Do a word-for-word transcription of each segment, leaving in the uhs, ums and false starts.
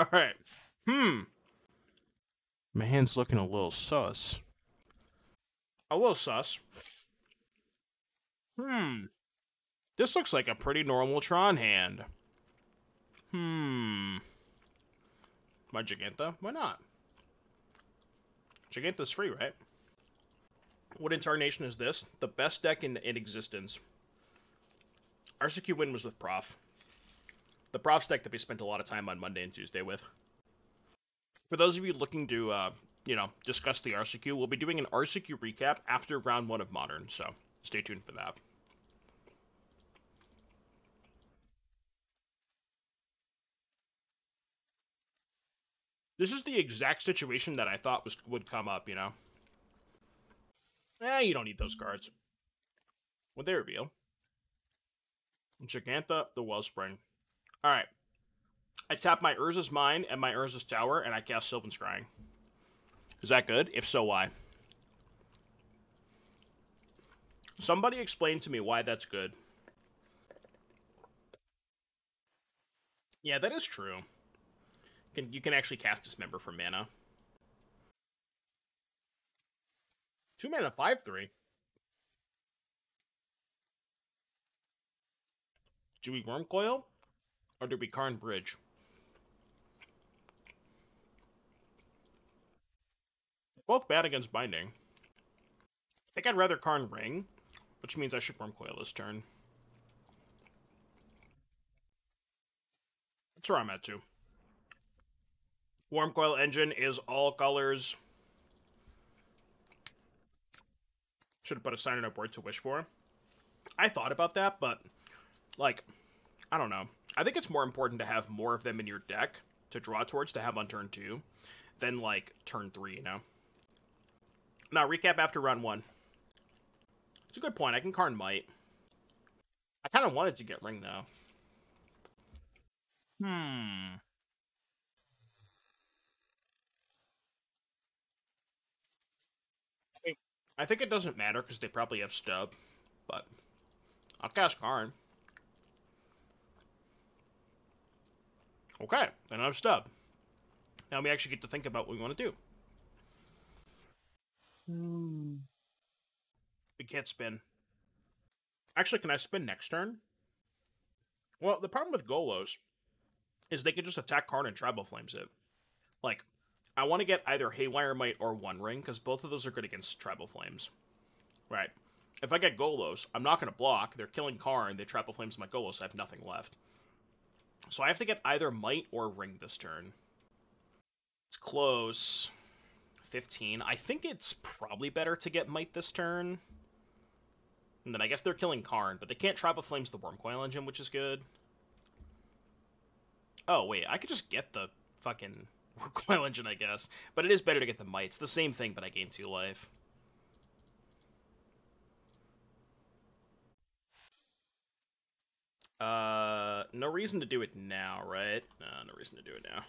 All right. Hmm. My hand's looking a little sus. A little sus. Hmm. This looks like a pretty normal Tron hand. Hmm. My Jegantha? Why not? Jegantha's free, right? What incarnation is this? The best deck in, in existence. R C Q win was with Prof. The Prof's deck that we spent a lot of time on Monday and Tuesday with. For those of you looking to, uh, you know, discuss the R C Q, we'll be doing an R C Q recap after round one of Modern, so stay tuned for that. This is the exact situation that I thought was would come up, you know? Eh, you don't need those cards. What they reveal? Jegantha, the Wellspring. Alright. I tap my Urza's Mine and my Urza's Tower, and I cast Sylvan Scrying. Is that good? If so, why? Somebody explain to me why that's good. Yeah, that is true. Can, you can actually cast Dismember for mana. Two mana, five, three. Do we Wormcoil? Or do we Karn Bridge? Both bad against Binding. I think I'd rather Karn Ring, which means I should Wormcoil this turn. That's where I'm at, too. Wormcoil Engine is all colors. Should have put a sign and a word to wish for. I thought about that, but, like, I don't know. I think it's more important to have more of them in your deck to draw towards to have on turn two than, like, turn three, you know? Now, recap after round one. It's a good point. I can Karn Might. I kind of wanted to get Ring, though. Hmm... I think it doesn't matter, because they probably have Stub, but I'll cast Karn. Okay, then I have Stub. Now we actually get to think about what we want to do. Mm. We can't spin. Actually, can I spin next turn? Well, the problem with Golos is they can just attack Karn and Tribal Flames it. Like... I want to get either Haywire Might or One Ring, because both of those are good against Tribal Flames. Right. If I get Golos, I'm not going to block. They're killing Karn. They Tribal Flames my Golos. I have nothing left. So I have to get either Might or Ring this turn. It's close. fifteen. I think it's probably better to get Might this turn. And then I guess they're killing Karn, but they can't Tribal Flames the Wormcoil Engine, which is good. Oh, wait. I could just get the fucking... Wormcoil Engine, I guess. But it is better to get the Might. It's the same thing, but I gain two life. Uh, no reason to do it now, right? No, no reason to do it now.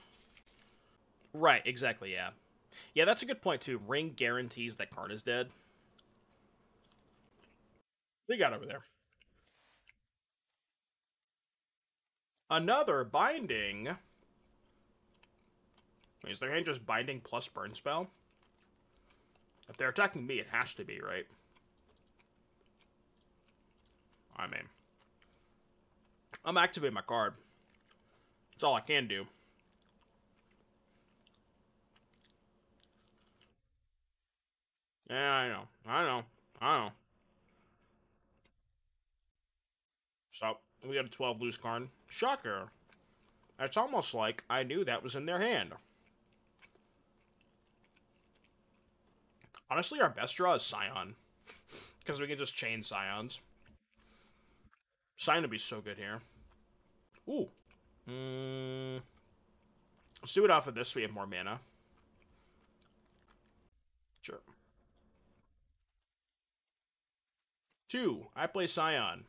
Right, exactly, yeah. Yeah, that's a good point, too. Ring guarantees that Karn is dead. What do you got over there? Another Binding... Is their hand just Binding plus Burn Spell? If they're attacking me, it has to be, right? I mean. I'm activating my card. That's all I can do. Yeah, I know. I know. I know. So, we got a twelve loose Karn. Shocker. It's almost like I knew that was in their hand. Honestly, our best draw is Scion. Because we can just chain Scions. Scion would be so good here. Ooh. Mm. Let's do it off of this so we have more mana. Sure. Two. I play Scion.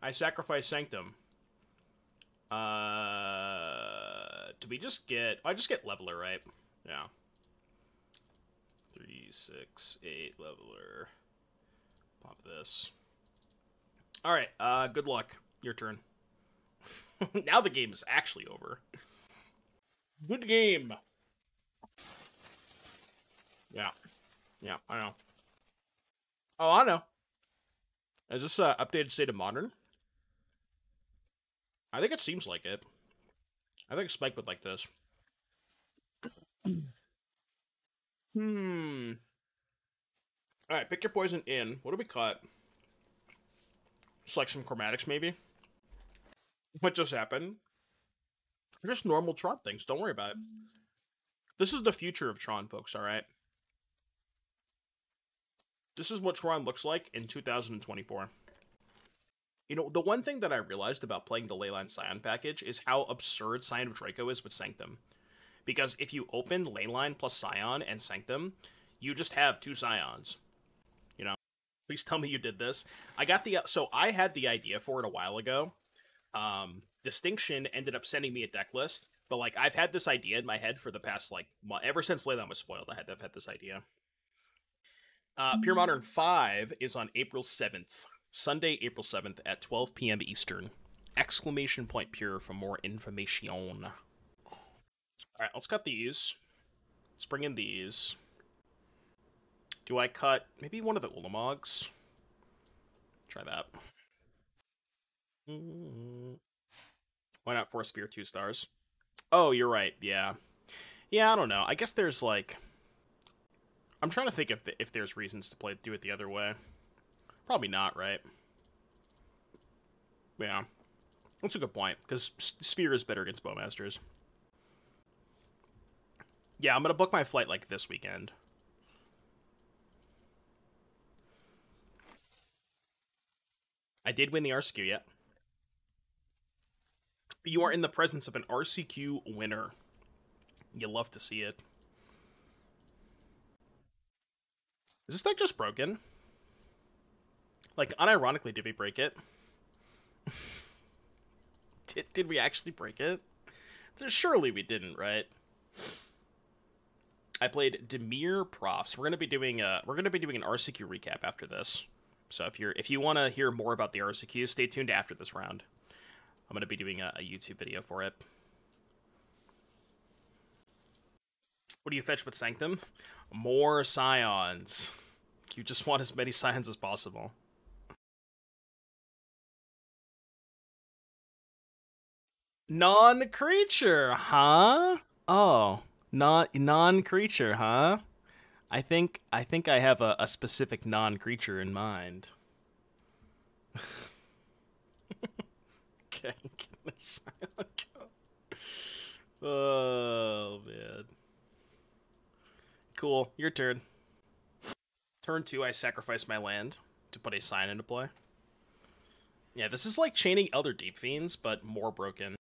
I sacrifice Sanctum. Uh, do we just get... Oh, I just get Leveler, right? Yeah. Three, six, eight, Leveler. Pop this. Alright, uh, good luck. Your turn. Now the game is actually over. Good game. Yeah. Yeah, I know. Oh, I know. Is this uh, updated state of modern? I think it seems like it. I think Spike would like this. Hmm. Alright, pick your poison in. What do we cut? Just like some chromatics, maybe? What just happened? They're just normal Tron things. Don't worry about it. This is the future of Tron, folks, alright? This is what Tron looks like in two thousand twenty-four. You know, the one thing that I realized about playing the Leyline Scion package is how absurd Scion of Draco is with Sanctum. Because if you open Leyline plus Scion and Sanctum, you just have two Scions. You know? Please tell me you did this. I got the... So, I had the idea for it a while ago. Um, Distinction ended up sending me a deck list. But, like, I've had this idea in my head for the past, like... Ever since Leyline was spoiled, I had, I've had this idea. Uh, Pure Modern five is on April seventh. Sunday, April seventh at twelve p m Eastern. Exclamation point Pure for more information. Alright, let's cut these. Let's bring in these. Do I cut maybe one of the Ulamogs? Try that. Why not for a Sphere two stars? Oh, you're right, yeah. Yeah, I don't know. I guess there's like... I'm trying to think if the, if there's reasons to play do it the other way. Probably not, right? Yeah. That's a good point, because Sphere is better against Bowmasters. Yeah, I'm going to book my flight, like, this weekend. I did win the R C Q, yeah. You are in the presence of an R C Q winner. You love to see it. Is this deck just broken? Like, unironically, did we break it? did, did we actually break it? Surely we didn't, right? I played Demir Profs. We're gonna be doing a we're gonna be doing an R C Q recap after this. So if you're if you want to hear more about the R C Q, stay tuned after this round. I'm gonna be doing a, a YouTube video for it. What do you fetch with Sanctum? More Scions. You just want as many Scions as possible. Non-creature, huh? Oh. Non non-creature, huh? I think I think I have a, a specific non-creature in mind. Okay, can I go? Oh man. Cool, your turn. Turn two, I sacrifice my land to put a sign into play. Yeah, this is like chaining Elder Deep Fiends, but more broken.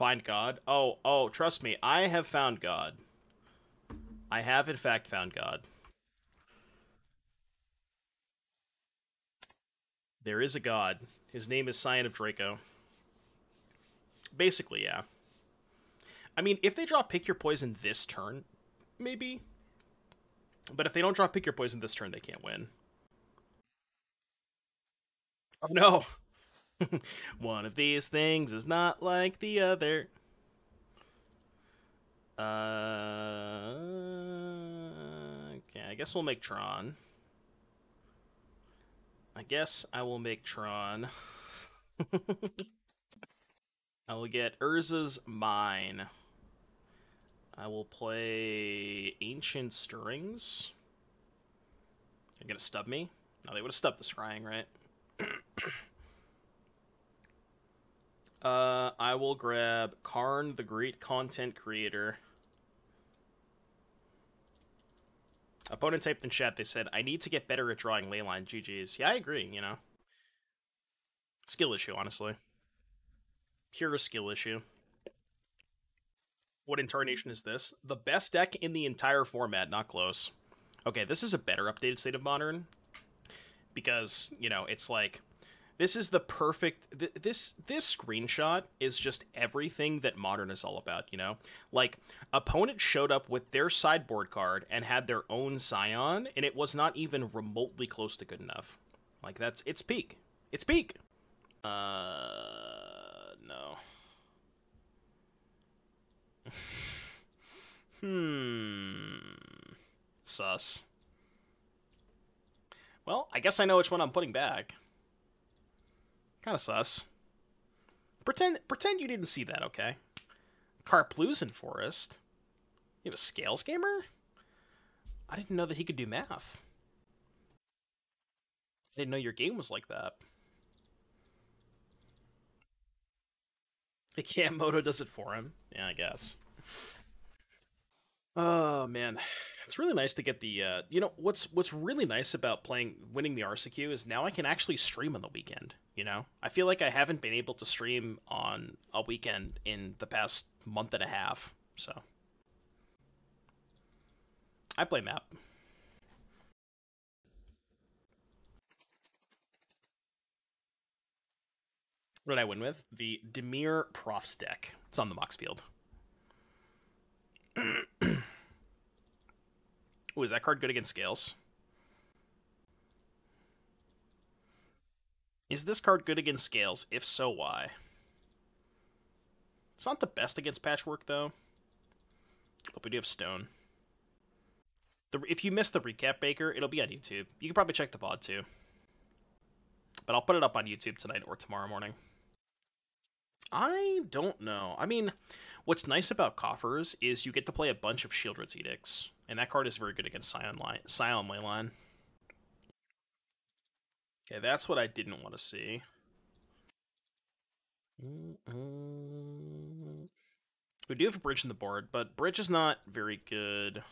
Find God. Oh, oh, trust me. I have found God. I have, in fact, found God. There is a God. His name is Scion of Draco. Basically, yeah. I mean, if they draw Pick Your Poison this turn, maybe. But if they don't draw Pick Your Poison this turn, they can't win. Oh, no. One of these things is not like the other. Uh, okay, I guess we'll make Tron. I guess I will make Tron. I will get Urza's Mine. I will play Ancient Stirrings. They're going to stub me? No, they would have stubbed the Scrying, right? Uh, I will grab Karn, the Great Content Creator. Opponent typed in chat, they said, I need to get better at drawing Leyline, G Gs. Yeah, I agree, you know. Skill issue, honestly. Pure skill issue. What incarnation is this? The best deck in the entire format, not close. Okay, this is a better updated state of modern. Because, you know, it's like... This is the perfect, th this, this screenshot is just everything that Modern is all about, you know? Like, opponent showed up with their sideboard card and had their own Scion, and it was not even remotely close to good enough. Like, that's, it's peak. It's Beak. Uh, no. hmm. Sus. Well, I guess I know which one I'm putting back. Kind of sus. Pretend, pretend you didn't see that, okay? Carplusen Forest. You have a Scales Gamer? I didn't know that he could do math. I didn't know your game was like that. The Camodo does it for him. Yeah, I guess. Oh man, it's really nice to get the. Uh, you know what's what's really nice about playing winning the R C Q is now I can actually stream on the weekend. You know, I feel like I haven't been able to stream on a weekend in the past month and a half. So I play map. What did I win with? The Demir Profs deck. It's on the Mox Field. Ooh, is that card good against Scales? Is this card good against Scales? If so, why? It's not the best against Patchwork, though. But we do have Stone. The, if you missed the recap, Baker, it'll be on YouTube. You can probably check the V O D, too. But I'll put it up on YouTube tonight or tomorrow morning. I don't know. I mean, what's nice about Coffers is you get to play a bunch of Shieldred's Edicts, and that card is very good against Scion line, Scion Leyline. Okay, that's what I didn't want to see. Mm-mm. We do have a Bridge in the board, but Bridge is not very good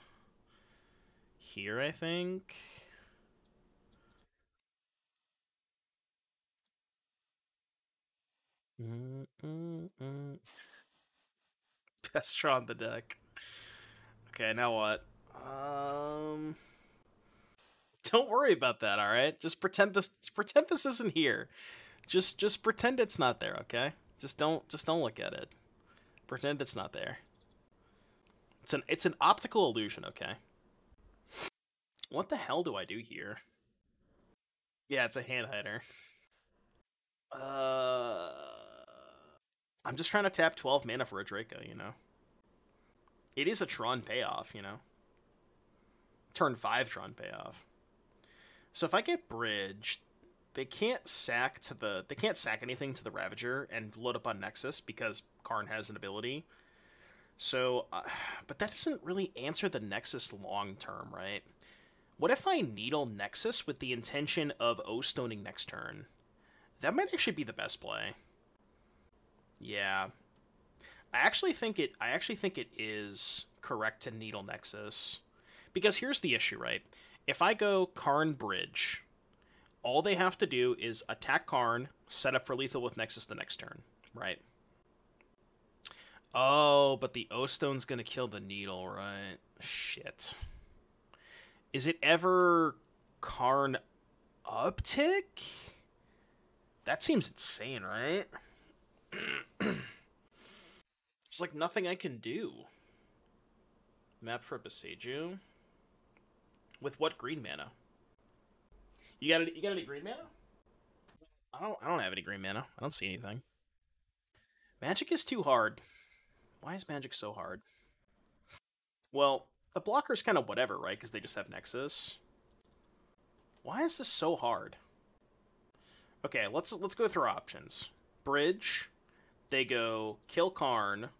here, I think. Mm, mm, mm. Best Tron the deck. Okay, now what? Um, don't worry about that. All right, just pretend this. Pretend this isn't here. Just, just pretend it's not there. Okay, just don't, just don't look at it. Pretend it's not there. It's an, it's an optical illusion. Okay. What the hell do I do here? Yeah, it's a hand hider. Uh. I'm just trying to tap twelve mana for a Draco, you know? It is a Tron payoff, you know? Turn five Tron payoff. So if I get Bridge, they can't sack to the they can't sack anything to the Ravager and load up on Nexus because Karn has an ability. So uh, but that doesn't really answer the Nexus long term, right? What if I needle Nexus with the intention of O-stoning next turn? That might actually be the best play. Yeah, I actually think it. I actually think it is correct to needle Nexus, because here's the issue, right? If I go Karn Bridge, all they have to do is attack Karn, set up for lethal with Nexus the next turn, right? Oh, but the O-Stone's gonna kill the needle, right? Shit. Is it ever Karn Uptick? That seems insane, right? There's like nothing I can do. Map for Boseiju. With what green mana? You got any, you got any green mana? I don't I don't have any green mana. I don't see anything. Magic is too hard. Why is Magic so hard? Well, the blocker's kind of whatever, right? Because they just have Nexus. Why is this so hard? Okay, let's let's go through options. Bridge. They go kill Karn,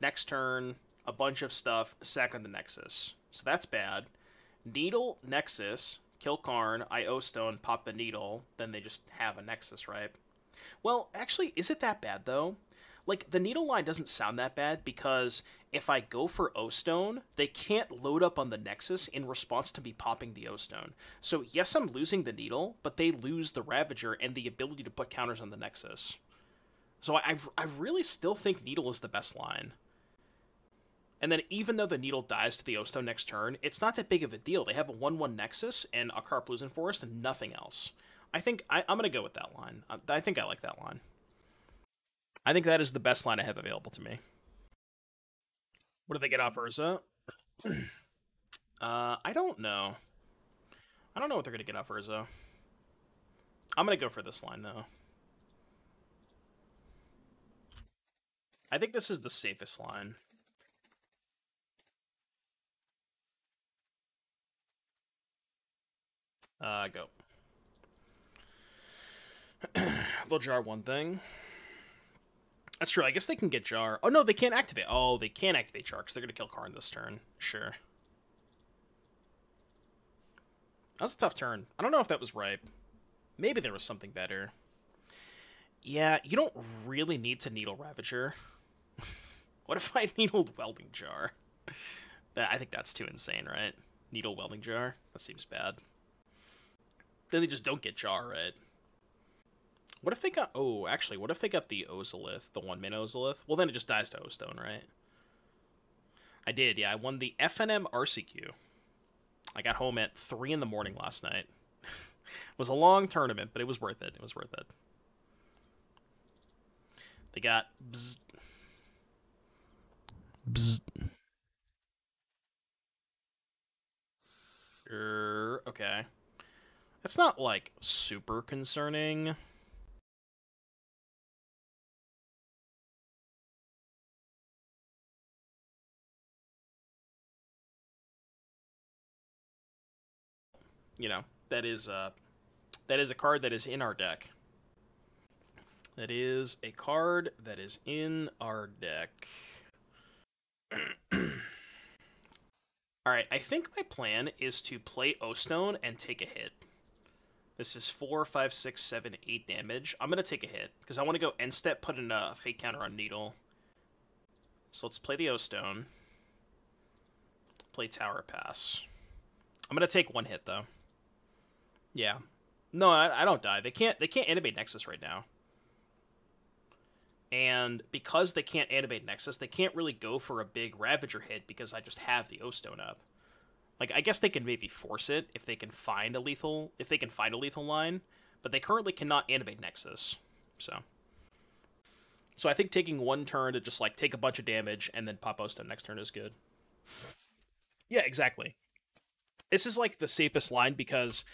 next turn, a bunch of stuff, sack on the Nexus. So that's bad. Needle, Nexus, kill Karn, I O-Stone, pop the needle, then they just have a Nexus, right? Well, actually, is it that bad, though? Like, the needle line doesn't sound that bad, because if I go for O-Stone, they can't load up on the Nexus in response to me popping the O-Stone. So yes, I'm losing the needle, but they lose the Ravager and the ability to put counters on the Nexus. So I, I really still think Needle is the best line. And then even though the Needle dies to the O-Stone next turn, it's not that big of a deal. They have a one one Nexus and a Carplusen Forest and nothing else. I think I, I'm going to go with that line. I, I think I like that line. I think that is the best line I have available to me. What do they get off Urza? uh, I don't know. I don't know what they're going to get off Urza. I'm going to go for this line, though. I think this is the safest line. Uh, go. They'll jar one thing. That's true. I guess they can get jar. Oh, no, they can't activate. Oh, they can't activate jar because they're going to kill Karn this turn. Sure. That's a tough turn. I don't know if that was right. Maybe there was something better. Yeah, you don't really need to Needle Ravager. What if I needled Welding Jar? That, I think that's too insane, right? Needle Welding Jar? That seems bad. Then they just don't get jar, right? What if they got... Oh, actually, what if they got the Ozolith? The one-man Ozolith? Well, then it just dies to O-Stone, right? I did, yeah. I won the F N M R C Q. I got home at three in the morning last night. It was a long tournament, but it was worth it. It was worth it. They got... Bzz. Bzz. Sure. Okay. That's not, like, super concerning. You know, that is uh that is a card that is in our deck. That is a card that is in our deck. Alright, I think my plan is to play O-Stone and take a hit. This is four, five, six, seven, eight damage. I'm gonna take a hit, because I want to go end step, put in a fake counter on Needle. So let's play the O-Stone. Play Tower Pass. I'm gonna take one hit though. Yeah. No, I, I don't die. They can't they can't animate Nexus right now. And because they can't animate Nexus, they can't really go for a big Ravager hit because I just have the O-Stone up. Like, I guess they can maybe force it if they can find a lethal if they can find a lethal line, but they currently cannot animate Nexus. So So I think taking one turn to just like take a bunch of damage and then pop O-Stone next turn is good. Yeah, exactly. This is like the safest line because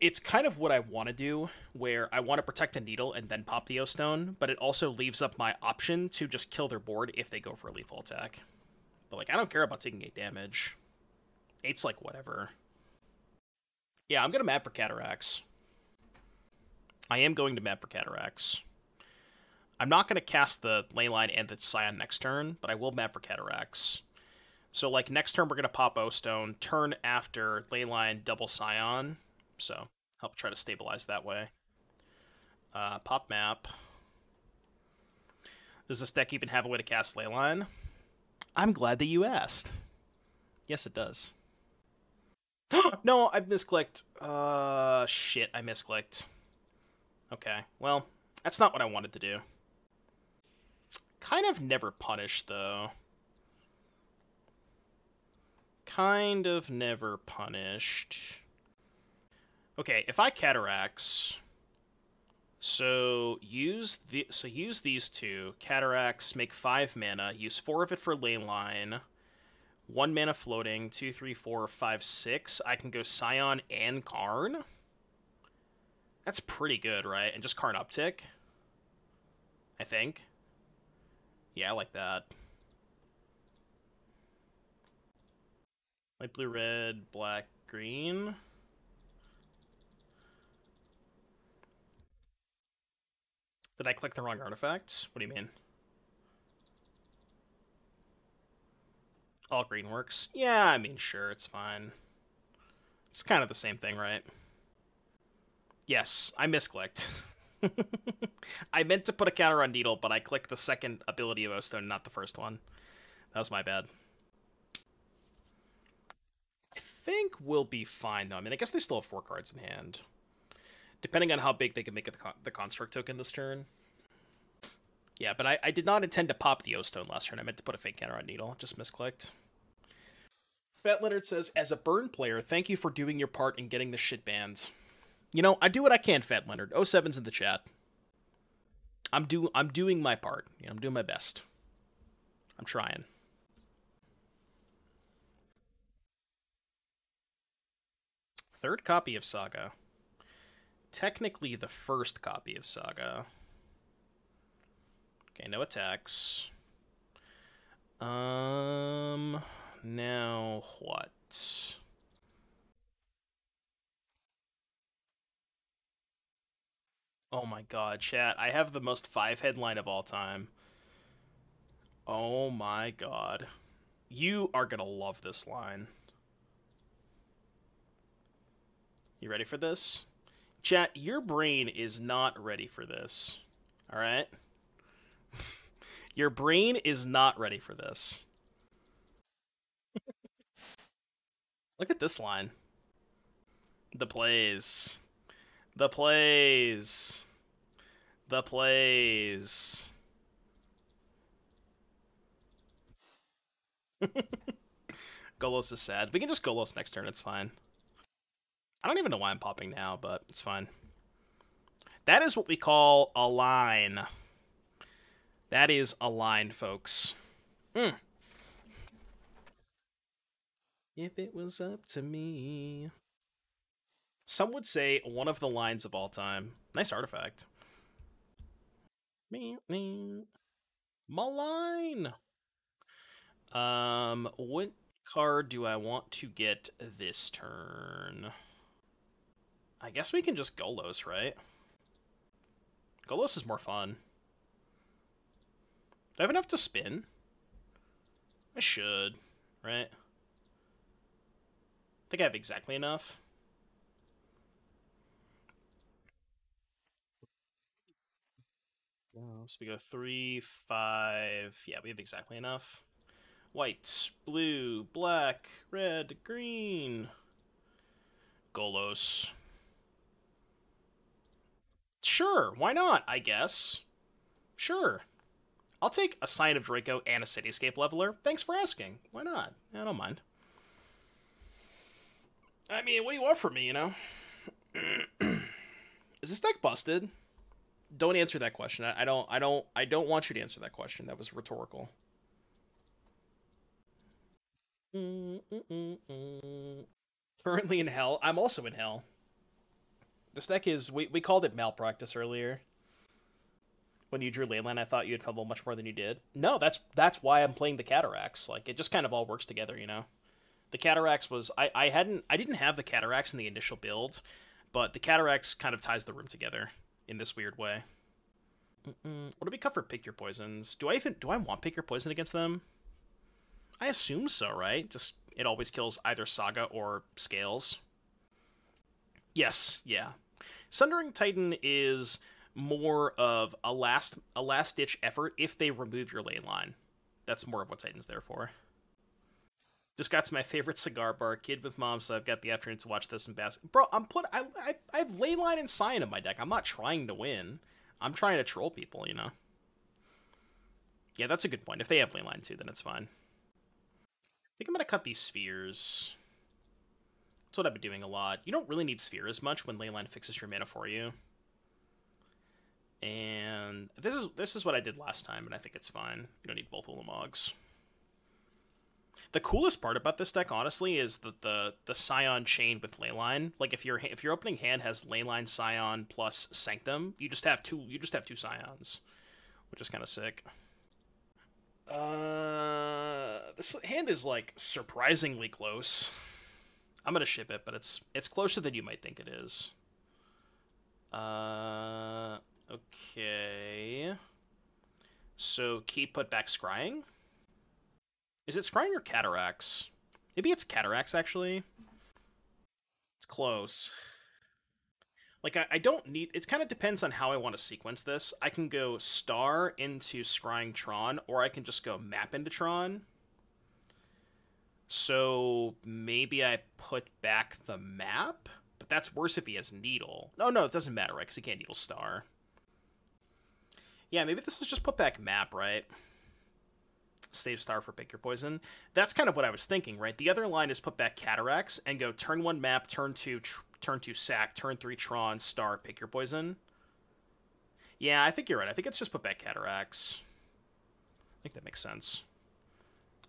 it's kind of what I want to do, where I want to protect the Needle and then pop the O-Stone, but it also leaves up my option to just kill their board if they go for a lethal attack. But, like, I don't care about taking eight damage. eight's, like, whatever. Yeah, I'm going to map for Cataracts. I am going to map for Cataracts. I'm not going to cast the Leyline and the Scion next turn, but I will map for Cataracts. So, like, next turn we're going to pop O-Stone, turn after Leyline, double Scion... So, help try to stabilize that way. Uh, pop map. Does this deck even have a way to cast Leyline? I'm glad that you asked. Yes, it does. No, I misclicked. Uh, shit, I misclicked. Okay, well, that's not what I wanted to do. Kind of never punish, though. Kind of never punished... Okay, if I Cataracts, so use the so use these two Cataracts, make five mana, use four of it for Leyline, one mana floating, two, three, four, five, six. I can go Scion and Karn. That's pretty good, right? And just Karn uptick. I think. Yeah, I like that. Light blue, red, black, green. Did I click the wrong artifact? What do you mean? All green works. Yeah, I mean, sure, it's fine. It's kind of the same thing, right? Yes, I misclicked. I meant to put a counter on Needle, but I clicked the second ability of O-Stone, not the first one. That was my bad. I think we'll be fine, though. I mean, I guess they still have four cards in hand. Depending on how big they can make it the, con the Construct token this turn. Yeah, but I, I did not intend to pop the O-Stone last turn. I meant to put a fake counter on Needle. Just misclicked. Fat Leonard says, as a burn player, thank you for doing your part in getting this shit banned. You know, I do what I can, Fat Leonard. oh seven's in the chat. I'm do I'm doing my part. You know, I'm doing my best. I'm trying. Third copy of Saga. technically the first copy of Saga. Okay, no attacks. Um, now what? Oh my god, chat. I have the most five headline of all time. Oh my god. You are gonna love this line. You ready for this? Chat, your brain is not ready for this. Alright? Your brain is not ready for this. Look at this line. The plays. The plays. The plays. Golos is sad. We can just Golos next turn, it's fine. I don't even know why I'm popping now, but it's fine. That is what we call a line. That is a line, folks. Mm. If it was up to me. Some would say one of the lines of all time. Nice artifact. Me, me. My line. Um, what card do I want to get this turn? I guess we can just Golos, right? Golos is more fun. Do I have enough to spin? I should, right? I think I have exactly enough. So we go three, five. Yeah, we have exactly enough. White, blue, black, red, green. Golos. Sure, why not, I guess. Sure. I'll take a Scion of Draco and a Cityscape Leveler. Thanks for asking. Why not? I don't mind. I mean, what do you want from me, you know? Is this deck busted? Don't answer that question. I, I don't I don't I don't want you to answer that question. That was rhetorical. Mm, mm, mm, mm. Currently in hell. I'm also in hell. This deck is, we, we called it malpractice earlier. When you drew Leyline, I thought you had fumbled much more than you did. No, that's that's why I'm playing the Cataracts. Like, it just kind of all works together, you know? The Cataracts was, I, I hadn't, I didn't have the Cataracts in the initial build, but the Cataracts kind of ties the room together in this weird way. Mm-mm. What do we cut for Pick Your Poisons? Do I even, do I want Pick Your Poison against them? I assume so, right? Just, it always kills either Saga or Scales. Yes, yeah. Sundering Titan is more of a last a last ditch effort if they remove your lane line. That's more of what Titan's there for. Just got to my favorite cigar bar, kid with mom, so I've got the afternoon to watch this and bask. Bro, I'm put I I I have lane line and Scion in my deck. I'm not trying to win. I'm trying to troll people, you know. Yeah, that's a good point. If they have lane line too, then it's fine. I think I'm gonna cut these spheres. That's what I've been doing a lot. You don't really need Sphere as much when Leyline fixes your mana for you. And this is this is what I did last time, and I think it's fine. You don't need both Ulamogs. The coolest part about this deck, honestly, is that the the Scion chain with Leyline. Like if your if your opening hand has Leyline, Scion plus Sanctum, you just have two you just have two Scions, which is kind of sick. Uh, this hand is like surprisingly close. I'm gonna ship it, but it's it's closer than you might think it is. Uh, okay. So keep put back Scrying. Is it Scrying or Cataracts? Maybe it's Cataracts actually. It's close. Like I, I don't need. It kind of depends on how I want to sequence this. I can go Star into Scrying Tron, or I can just go Map into Tron. So maybe I put back the map, but that's worse if he has Needle. No, no, it doesn't matter, right? Because he can't Needle Star. Yeah, maybe this is just put back map, right? Save Star for Pick Your Poison. That's kind of what I was thinking, right? The other line is put back Cataracts and go turn one map, turn two, tr turn two sack, turn three Tron, Star, Pick Your Poison. Yeah, I think you're right. I think it's just put back Cataracts. I think that makes sense.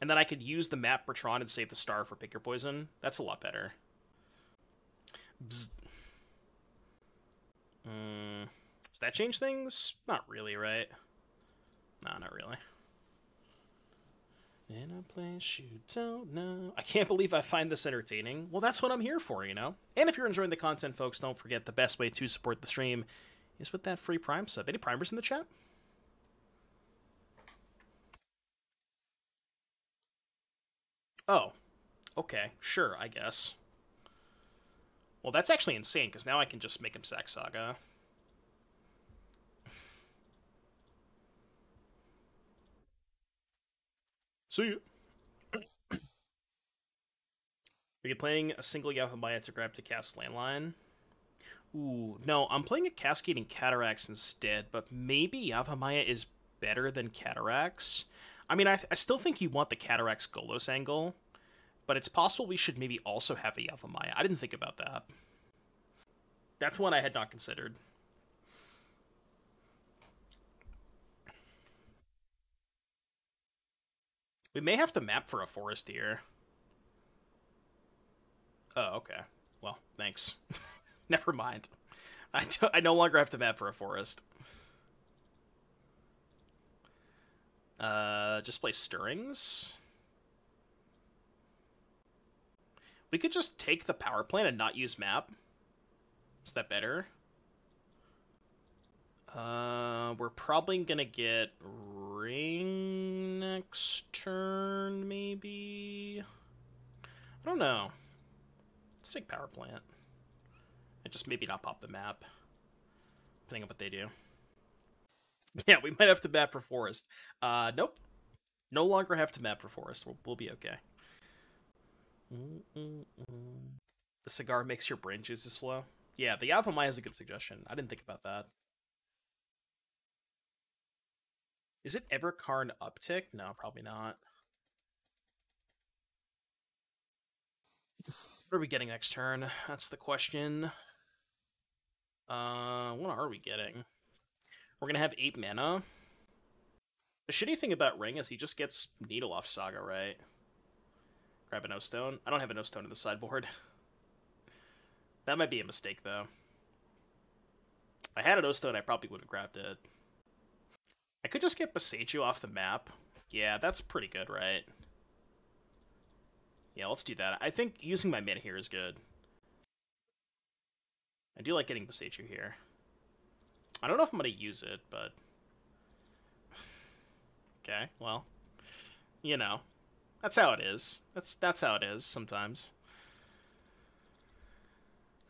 And then I could use the map for Tron and save the Star for Pick Your Poison. That's a lot better. Bzz. Mm, does that change things? Not really, right? No, not really. In a place you don't know. I can't believe I find this entertaining. Well, that's what I'm here for, you know? And if you're enjoying the content, folks, don't forget the best way to support the stream is with that free Prime sub. Any Primers in the chat? Oh. Okay. Sure, I guess. Well, that's actually insane, because now I can just make him sack Saga. See you. Are you playing a single Yathamaya to grab to cast Landline? Ooh, no, I'm playing a Cascading Cataracts instead, but maybe Yathamaya is better than Cataracts. I mean, I, I still think you want the Cataracts Golos angle, but it's possible we should maybe also have a Yathamaya. I didn't think about that. That's one I had not considered. We may have to map for a forest here. Oh, okay. Well, thanks. Never mind. I, do I no longer have to map for a forest. Uh, just play Stirrings. We could just take the power plant and not use map. Is that better? Uh, we're probably gonna get Ring next turn, maybe? I don't know. Let's take Power Plant. And just maybe not pop the map. Depending on what they do. Yeah, we might have to map for forest. Uh, nope. No longer have to map for forest. We'll, we'll be okay. Mm-mm-mm. The cigar makes your brain juices flow. Yeah, the Yavamaya is a good suggestion. I didn't think about that. Is it ever Karn uptick? No, probably not. What are we getting next turn? That's the question. Uh, what are we getting? We're gonna have eight mana. The shitty thing about Ring is he just gets Needle off Saga, right? Grab a No Stone. I don't have a No Stone in the sideboard. That might be a mistake though. If I had a No Stone, I probably would have grabbed it. I could just get Boseiju off the map. Yeah, that's pretty good, right? Yeah, let's do that. I think using my mana here is good. I do like getting Boseiju here. I don't know if I'm going to use it, but... Okay, well. You know. That's how it is. That's that's how it is sometimes.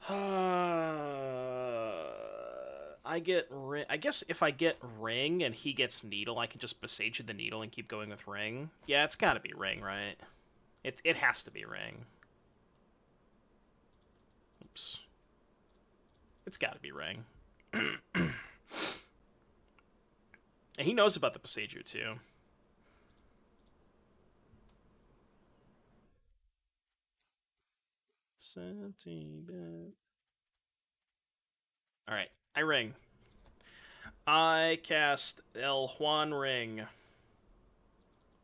Uh... I get ring. I guess if I get Ring and he gets Needle, I can just Boseiju the Needle and keep going with Ring. Yeah, it's got to be Ring, right? It it has to be Ring. Oops. It's got to be Ring. And he knows about the Boseiju too. All right. I Ring. I cast El Juan Ring.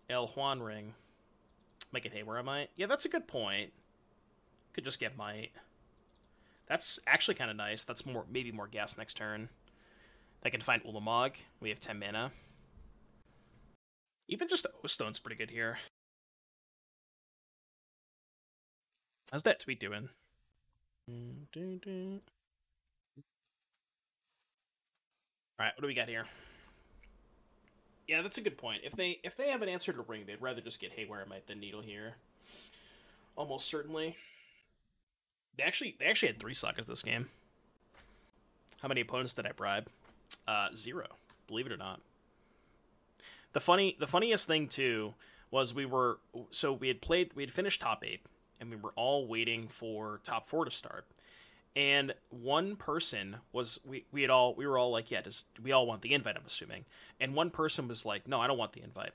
El Juan Ring. Make it Haywire Might. Yeah, that's a good point. Could just get Might. That's actually kind of nice. That's more, maybe more gas next turn. I can find Ulamog. We have ten mana. Even just O-Stone's pretty good here. How's that tweet doing? Do-do-do. All right, what do we got here? Yeah, that's a good point. If they if they have an answer to Ring, they'd rather just get Haywire Might than Needle here. Almost certainly. They actually they actually had three Sagas this game. How many opponents did I bribe? Uh, zero. Believe it or not. The funny the funniest thing too was we were so we had played we had finished top eight and we were all waiting for top four to start. And one person was we we had all we were all like, yeah, just we all want the invite, I'm assuming. And one person was like, no, I don't want the invite.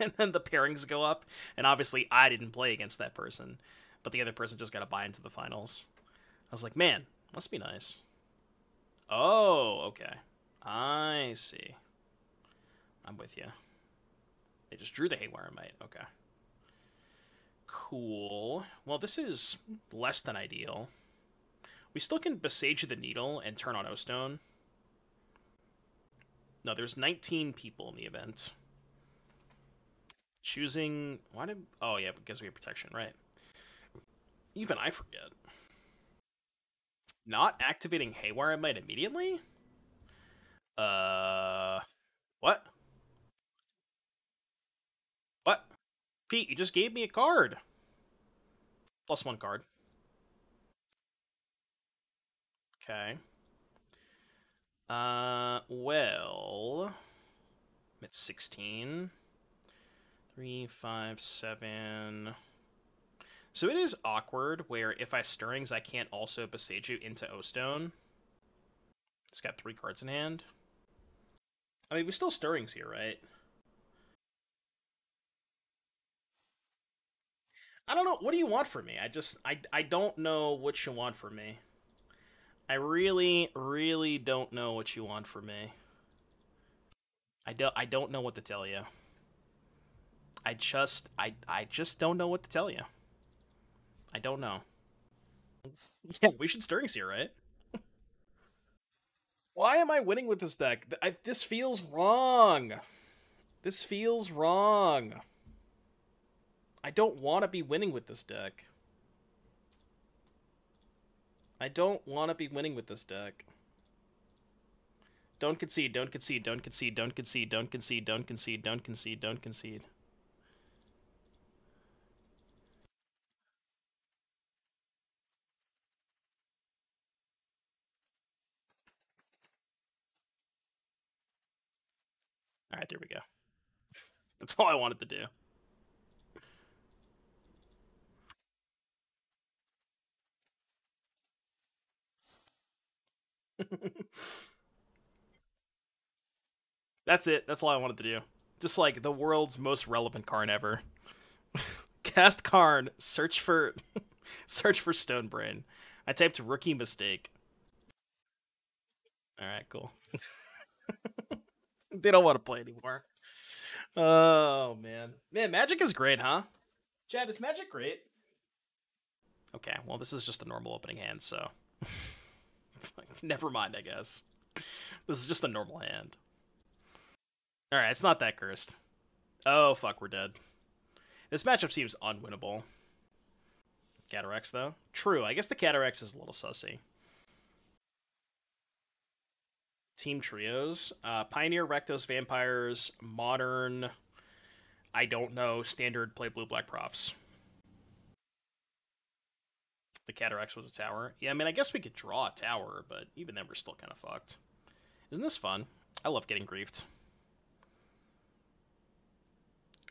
And then the pairings go up, and obviously I didn't play against that person, but the other person just got a buy into the finals. I was like, man, must be nice. Oh, okay, I see. I'm with you. They just drew the Haywire Might. Okay, cool. Well, this is less than ideal. We still can Boseiju the Needle and turn on O-Stone. No, there's nineteen people in the event. Choosing... Why did... Oh, yeah, because we have protection, right. Even I forget. Not activating Haywire Might immediately? Uh... What? What? Pete, you just gave me a card! Plus one card. Okay. Uh, well... I'm at sixteen. Three, five, seven... So it is awkward where if I Stirrings, I can't also Boseiju into O-Stone. It's got three cards in hand. I mean, we still Stirrings here, right? I don't know. What do you want from me? I just... I, I don't know what you want from me. I really, really don't know what you want from me. I don't, I don't know what to tell you. I just... I, I just don't know what to tell you. I don't know. Yeah, we should Stirrings here, right? Why am I winning with this deck? I, this feels wrong. This feels wrong. I don't want to be winning with this deck. I don't want to be winning with this deck. Don't concede, don't concede, don't concede, don't concede, don't concede, don't concede, don't concede, don't concede. Alright, there we go. That's all I wanted to do. That's it. That's all I wanted to do. Just like the world's most relevant Karn ever. Cast Karn. Search for search for Stone Brain. I typed rookie mistake. Alright, cool. They don't want to play anymore. Oh, man. Man, Magic is great, huh? Chad, is Magic great? Okay, well, this is just a normal opening hand, so... Never mind, I guess. This is just a normal hand. Alright, it's not that cursed. Oh, fuck, we're dead. This matchup seems unwinnable. Cataracts, though? True, I guess the Cataracts is a little sussy. Team trios, uh, Pioneer, Rakdos, Vampires, Modern, I don't know, Standard, play blue-black props. The Cataracts was a tower. Yeah, I mean, I guess we could draw a tower, but even then we're still kind of fucked. Isn't this fun? I love getting griefed.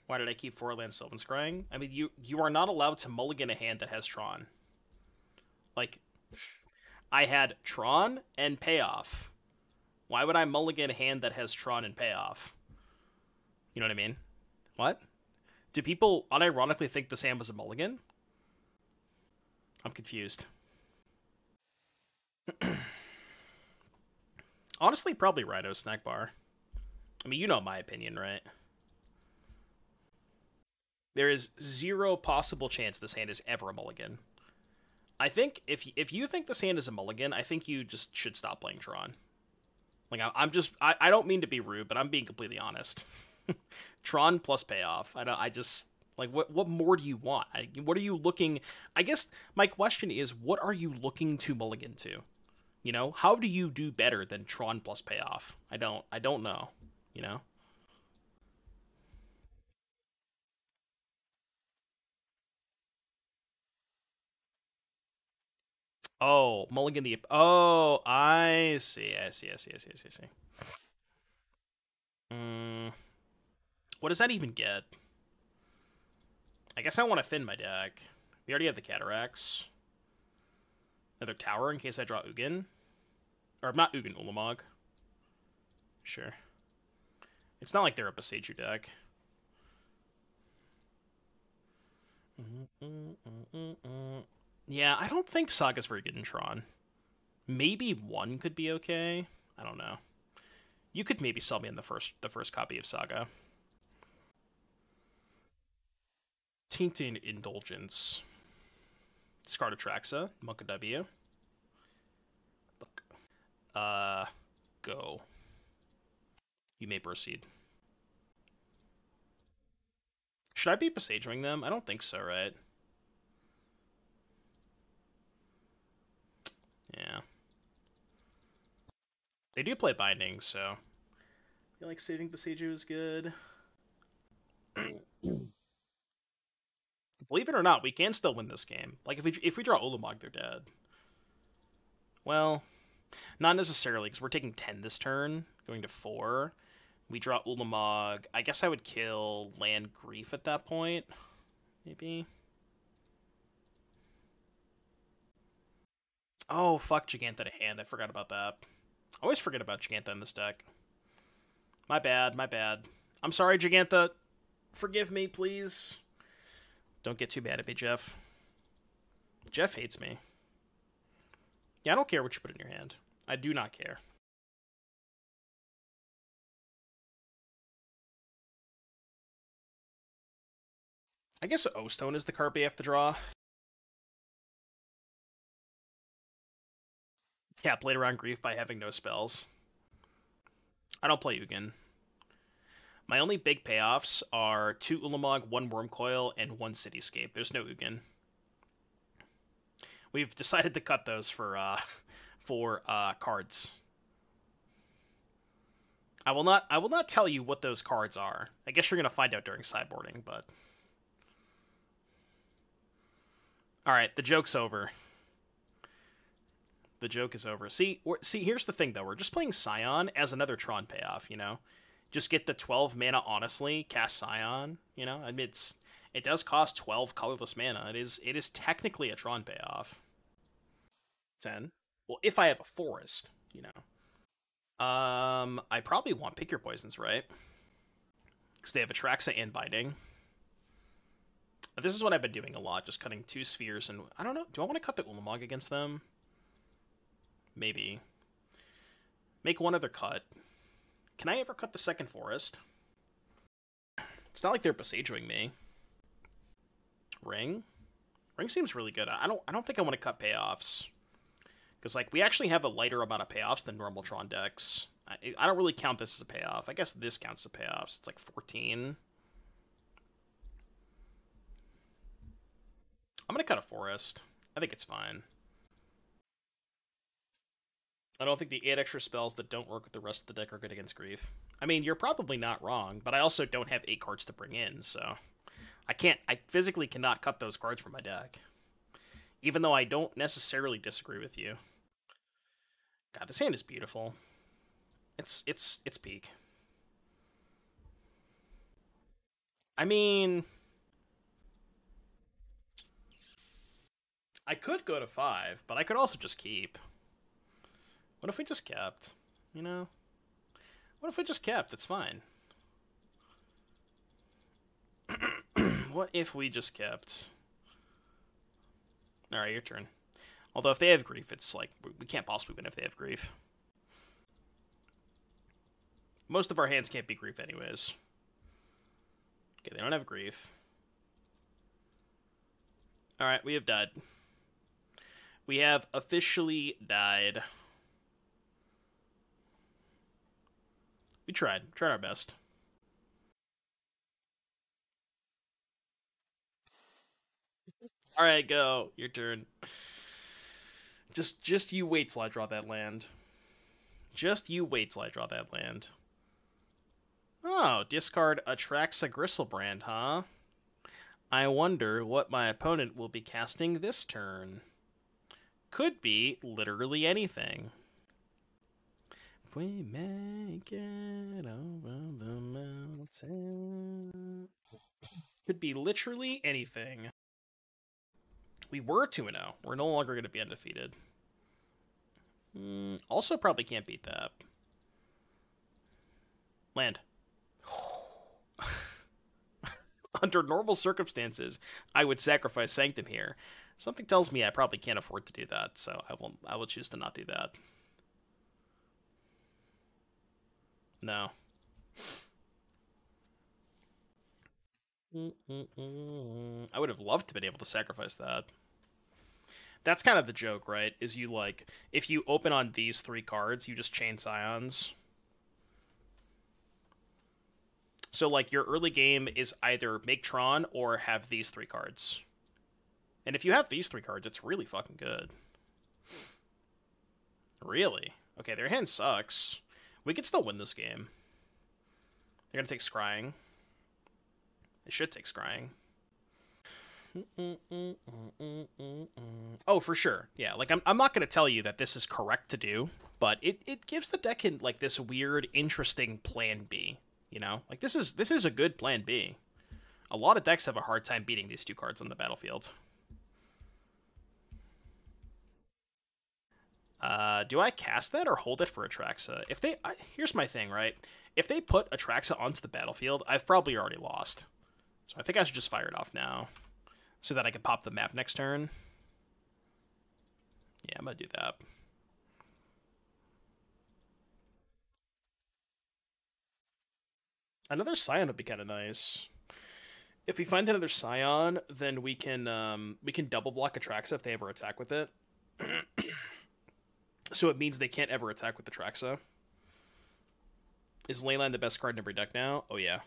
Why did I keep four land Sylvan Scrying? I mean, you, you are not allowed to mulligan a hand that has Tron. Like, I had Tron and Payoff. Why would I mulligan a hand that has Tron and Payoff? You know what I mean? What? Do people unironically think this hand was a mulligan? I'm confused. Honestly, probably Raido Snack Bar. I mean, you know my opinion, right? There is zero possible chance this hand is ever a mulligan. I think if, if you think this hand is a mulligan, I think you just should stop playing Tron. Like, I'm just, I, I don't mean to be rude, but I'm being completely honest. Tron plus Payoff. I don't, I just, like, what what more do you want? I, what are you looking, I guess my question is, what are you looking to mulligan to? You know, how do you do better than Tron plus Payoff? I don't, I don't know, you know? Oh, mulligan the... Oh, I see, I see, I see, I see, I see, I see. Mm, what does that even get? I guess I want to thin my deck. We already have the Cataracts. Another tower in case I draw Ugin. Or, not Ugin, Ulamog. Sure. It's not like they're a Boseiju deck. Mm -mm -mm -mm -mm. Yeah, I don't think Saga's very good in Tron. Maybe one could be okay. I don't know. You could maybe sell me in the first the first copy of Saga. Tainted Indulgence. Discard Atraxa, Monka W. Uh, go. You may proceed. Should I be Besaging them? I don't think so, right? Yeah. They do play Binding, so... I feel like saving Boseiju is good. Believe it or not, we can still win this game. Like, if we if we draw Ulamog, they're dead. Well, not necessarily, because we're taking ten this turn, going to four. We draw Ulamog. I guess I would kill land Grief at that point, maybe. Oh, fuck Jegantha to hand. I forgot about that. I always forget about Jegantha in this deck. My bad, my bad. I'm sorry, Jegantha. Forgive me, please. Don't get too mad at me, Jeff. Jeff hates me. Yeah, I don't care what you put in your hand. I do not care. I guess O-Stone is the card we have to draw. Yeah, played around Grief by having no spells. I don't play Ugin. My only big payoffs are two Ulamog, one Wormcoil, and one Cityscape. There's no Ugin. We've decided to cut those for uh, for uh, cards. I will not. I will not tell you what those cards are. I guess you're gonna find out during sideboarding. But all right, the joke's over. The joke is over. See, we're, see. Here's the thing, though. We're just playing Scion as another Tron payoff. You know. Just get the twelve mana, honestly, cast Scion, you know? I mean, it's, it does cost twelve colorless mana. It is it is technically a Tron payoff. ten. Well, if I have a forest, you know. Um, I probably want Pick Your Poisons, right? Because they have Atraxa and Binding. But this is what I've been doing a lot, just cutting two spheres and... I don't know, do I want to cut the Ulamog against them? Maybe. Make one other cut. Can I ever cut the second forest? It's not like they're besaging me. Ring? Ring seems really good. I don't I don't think I want to cut payoffs. Because, like, we actually have a lighter amount of payoffs than normal Tron decks. I, I don't really count this as a payoff. I guess this counts as payoffs. It's like fourteen. I'm going to cut a forest. I think it's fine. I don't think the eight extra spells that don't work with the rest of the deck are good against Grief. I mean, you're probably not wrong, but I also don't have eight cards to bring in, so... I can't... I physically cannot cut those cards from my deck. Even though I don't necessarily disagree with you. God, this hand is beautiful. It's... it's... it's peak. I mean... I could go to five, but I could also just keep... What if we just kept? You know? What if we just kept? It's fine. What if we just kept? Alright, your turn. Although if they have Grief, it's like, we can't possibly win if they have Grief. Most of our hands can't be Grief anyways. Okay, they don't have Grief. Alright, we have died. We have officially died. We tried. Tried our best. All right, go. Your turn. Just, just you wait till I draw that land. Just you wait till I draw that land. Oh, discard Atraxa Gristlebrand, huh? I wonder what my opponent will be casting this turn. Could be literally anything. If we make it over the mountain. Could be literally anything. We were two and oh. We're no longer going to be undefeated. Mm, also probably can't beat that. Land. Under normal circumstances, I would sacrifice Sanctum here. Something tells me I probably can't afford to do that, so I won't, I will choose to not do that. No. I would have loved to have been able to sacrifice that. That's kind of the joke, right? Is you, like, if you open on these three cards, you just chain Scions. So, like, your early game is either make Tron or have these three cards. And if you have these three cards, it's really fucking good. Really? Okay, their hand sucks. We could still win this game. They're going to take Scrying. They should take Scrying. Oh, for sure. Yeah, like, I'm, I'm not going to tell you that this is correct to do, but it, it gives the deck, in, like, this weird, interesting plan B. You know? Like, this is, this is a good plan B. A lot of decks have a hard time beating these two cards on the battlefield. Uh, do I cast that or hold it for Atraxa? If they, I, here's my thing, right? If they put Atraxa onto the battlefield, I've probably already lost. So I think I should just fire it off now so that I can pop the map next turn. Yeah, I'm going to do that. Another Scion would be kind of nice. If we find another Scion, then we can um, we can double block Atraxa if they ever attack with it. So it means they can't ever attack with Atraxa. Is Leyline the best card in every deck now? Oh, yeah.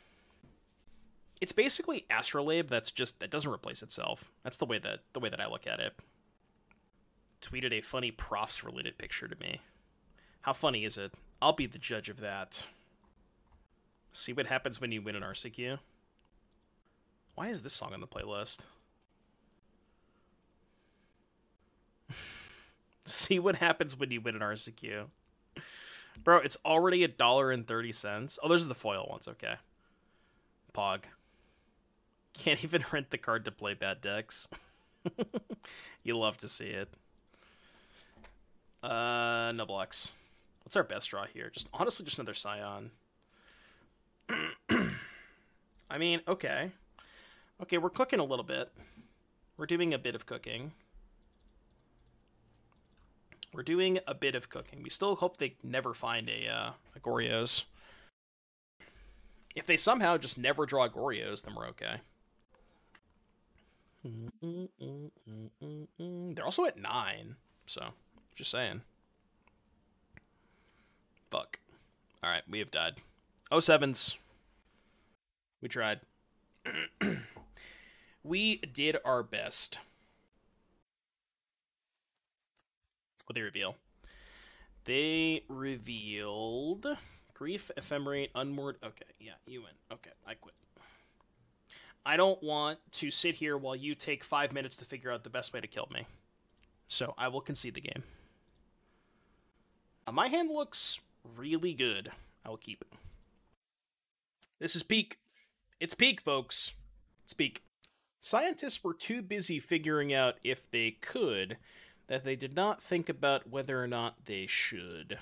It's basically Astrolabe that's just, that doesn't replace itself. That's the way that the way that I look at it. Tweeted a funny profs-related picture to me. How funny is it? I'll be the judge of that. See what happens when you win an R C Q. Why is this song on the playlist? See what happens when you win an R C Q. Bro, it's already a dollar and thirty cents. Oh, those are the foil ones, okay. Pog. Can't even rent the card to play bad decks. You love to see it. Uh, no blocks. What's our best draw here? Just honestly, just another Scion. I mean, okay. Okay, we're cooking a little bit. We're doing a bit of cooking. We're doing a bit of cooking. We still hope they never find a, uh, a Goryeo's. If they somehow just never draw Goryeo's, then we're okay. They're also at nine, so just saying. Fuck. All right, we have died. Oh, sevens. We tried. We did our best. What did they reveal? They revealed Grief, Ephemerate, Unmoored. Okay, yeah, you win. Okay, I quit. I don't want to sit here while you take five minutes to figure out the best way to kill me. So I will concede the game. Now, my hand looks really good. I will keep it. This is peak. It's peak, folks. It's peak. Scientists were too busy figuring out if they could... that they did not think about whether or not they should.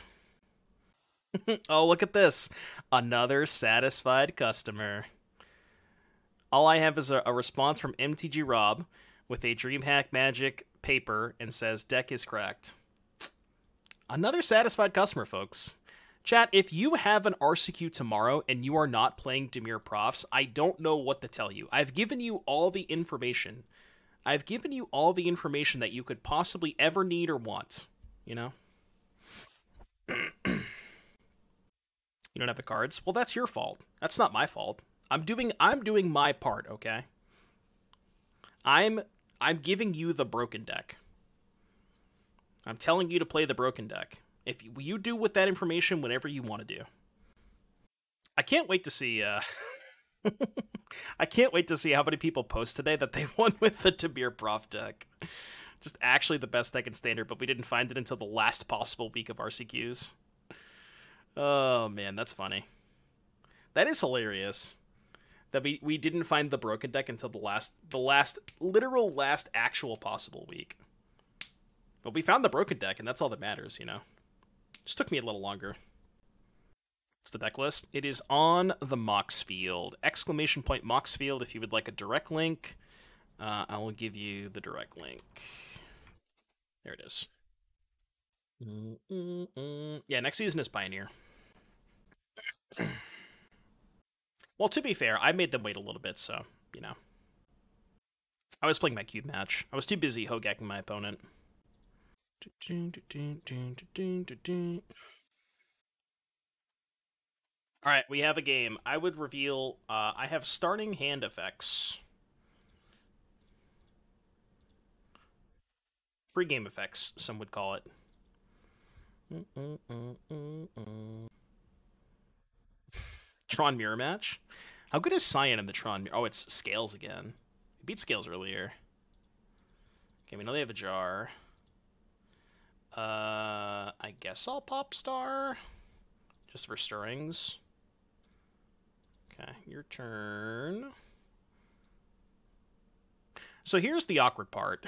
Oh, look at this. Another satisfied customer. All I have is a, a response from M T G Rob with a DreamHack Magic paper and says, deck is cracked. Another satisfied customer, folks. Chat, if you have an R C Q tomorrow and you are not playing Demir Profs, I don't know what to tell you. I've given you all the information. I've given you all the information that you could possibly ever need or want, you know? You don't have the cards? Well, that's your fault. That's not my fault. I'm doing I'm doing my part, okay? I'm I'm giving you the broken deck. I'm telling you to play the broken deck. If you, you do with that information whatever you want to do. I can't wait to see uh I can't wait to see how many people post today that they won with the Demir Prof deck. Just actually the best deck in Standard, but we didn't find it until the last possible week of R C Qs. Oh, man, that's funny. That is hilarious. That we, we didn't find the broken deck until the last, the last, literal last actual possible week. But we found the broken deck, and that's all that matters, you know? Just took me a little longer. It's the deck list. It is on the Mox Field. Exclamation point Mox Field. If you would like a direct link, uh, I will give you the direct link. There it is. Mm -mm -mm. Yeah, next season is Pioneer. Well, to be fair, I made them wait a little bit, so, you know. I was playing my cube match. I was too busy hogacking my opponent. All right, we have a game. I would reveal. Uh, I have starting hand effects, pre-game effects, some would call it. Mm -mm -mm -mm -mm. Tron mirror match. How good is Scion in the Tron mirror? Oh, it's Scales again. It beat Scales earlier. Okay, we know they have a jar. Uh, I guess I'll pop star, just for stirrings. Okay, your turn. So here's the awkward part.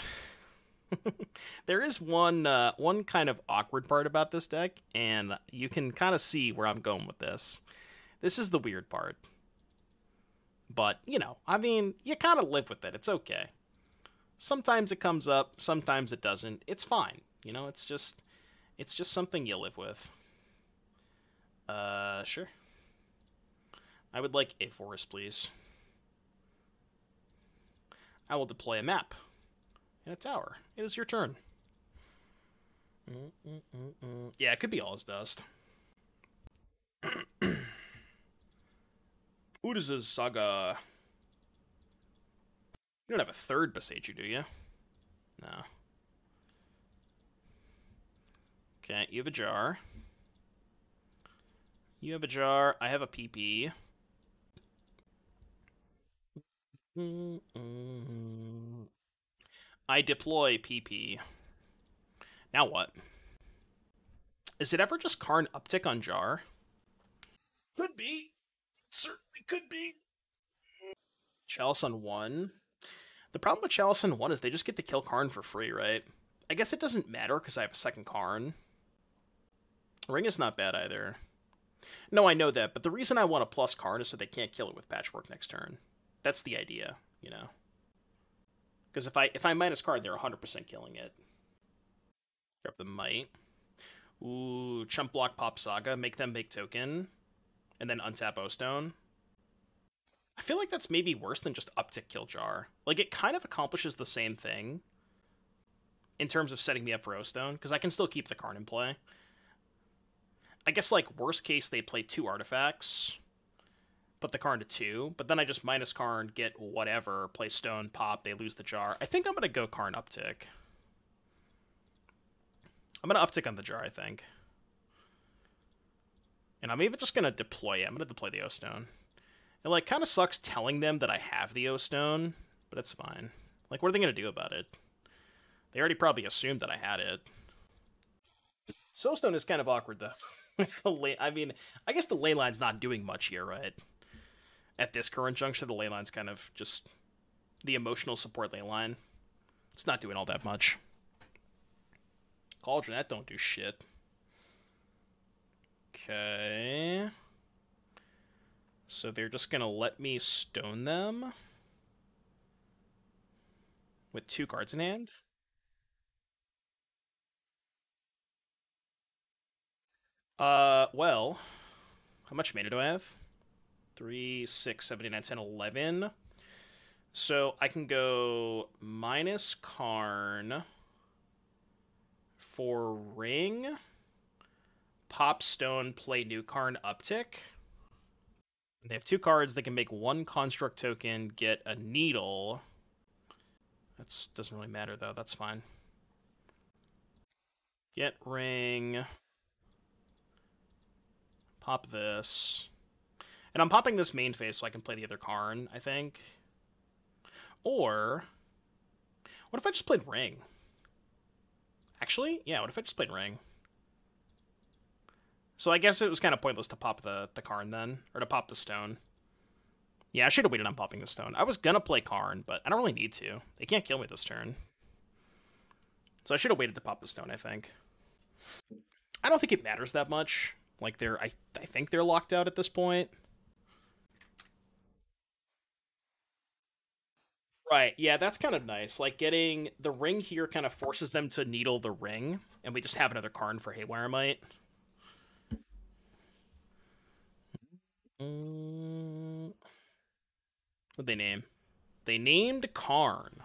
There is one uh, one kind of awkward part about this deck, and you can kind of see where I'm going with this. This is the weird part. But, you know, I mean, you kind of live with it. It's okay. Sometimes it comes up, sometimes it doesn't. It's fine. You know, it's just it's just something you live with. Uh, sure. I would like a forest, please. I will deploy a map and a tower. It is your turn. Mm -mm -mm -mm. Yeah, it could be all as dust. Uda's Saga. You don't have a third Boseiju, do you? No. Okay, you have a jar. You have a jar. I have a P P. I deploy P P. Now what? Is it ever just Karn uptick on jar? Could be. Certainly could be. Chalice on one. The problem with Chalice on one is they just get to kill Karn for free, right? I guess it doesn't matter because I have a second Karn. Ring is not bad either. No, I know that, but the reason I want a plus Karn is so they can't kill it with Patchwork next turn. That's the idea, you know. Because if I if I minus Karn, they're one hundred percent killing it. Grab the Might. Ooh, chump block Pop Saga. Make them make token. And then untap O-Stone. I feel like that's maybe worse than just uptick kill jar. Like, it kind of accomplishes the same thing in terms of setting me up for O-Stone, because I can still keep the Karn in play. I guess, like, worst case, they play two artifacts, put the Karn to two, but then I just minus Karn, get whatever, play stone, pop, they lose the jar. I think I'm going to go Karn uptick. I'm going to uptick on the jar, I think. And I'm even just going to deploy it. I'm going to deploy the O-Stone. It, like, kind of sucks telling them that I have the O-Stone, but it's fine. Like, what are they going to do about it? They already probably assumed that I had it. Soulstone is kind of awkward, though. The ley I mean, I guess the ley line's not doing much here, right? At this current juncture, the ley line's kind of just the emotional support ley line. It's not doing all that much. Cauldron, that don't do shit. Okay. So they're just going to let me stone them with two cards in hand. Uh, well, how much mana do I have? three, six, seven, eight, nine, ten, eleven. So I can go minus Karn for ring, pop stone, play new Karn, uptick. They have two cards. They can make one construct token, get a needle. That doesn't really matter, though. That's fine. Get ring. Pop this. And I'm popping this main phase so I can play the other Karn, I think. Or, what if I just played ring? Actually, yeah, what if I just played ring? So I guess it was kind of pointless to pop the, the Karn then, or to pop the stone. Yeah, I should have waited on popping the stone. I was going to play Karn, but I don't really need to. They can't kill me this turn. So I should have waited to pop the stone, I think. I don't think it matters that much. Like, they're, I, I think they're locked out at this point. Right, yeah, that's kind of nice. Like, getting the ring here kind of forces them to needle the ring, and we just have another Karn for Haywire Might. What'd they name? They named Karn.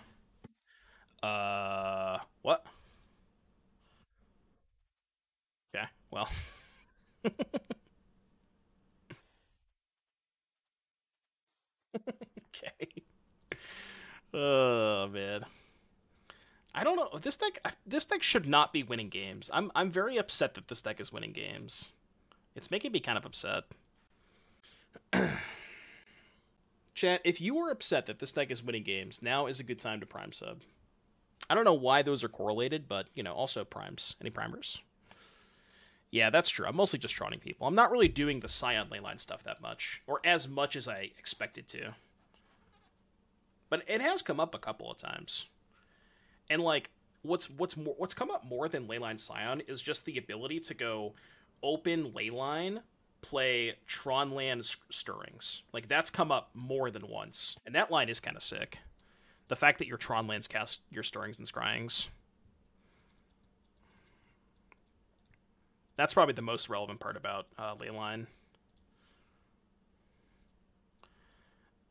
Uh, what? Well. Okay. Oh man. I don't know. This deck this deck should not be winning games. I'm I'm very upset that this deck is winning games. It's making me kind of upset. Chat, if you were upset that this deck is winning games, now is a good time to prime sub. I don't know why those are correlated, but, you know, also primes. Any primers? Yeah, that's true. I'm mostly just troning people. I'm not really doing the Scion Leyline stuff that much, or as much as I expected to. But it has come up a couple of times. And, like, what's what's more, what's come up more than Leyline Scion is just the ability to go open Leyline, play Tron land Stirrings. Like, that's come up more than once. And that line is kind of sick. The fact that your Tron lands cast your Stirrings and Scryings. That's probably the most relevant part about uh, Leyline.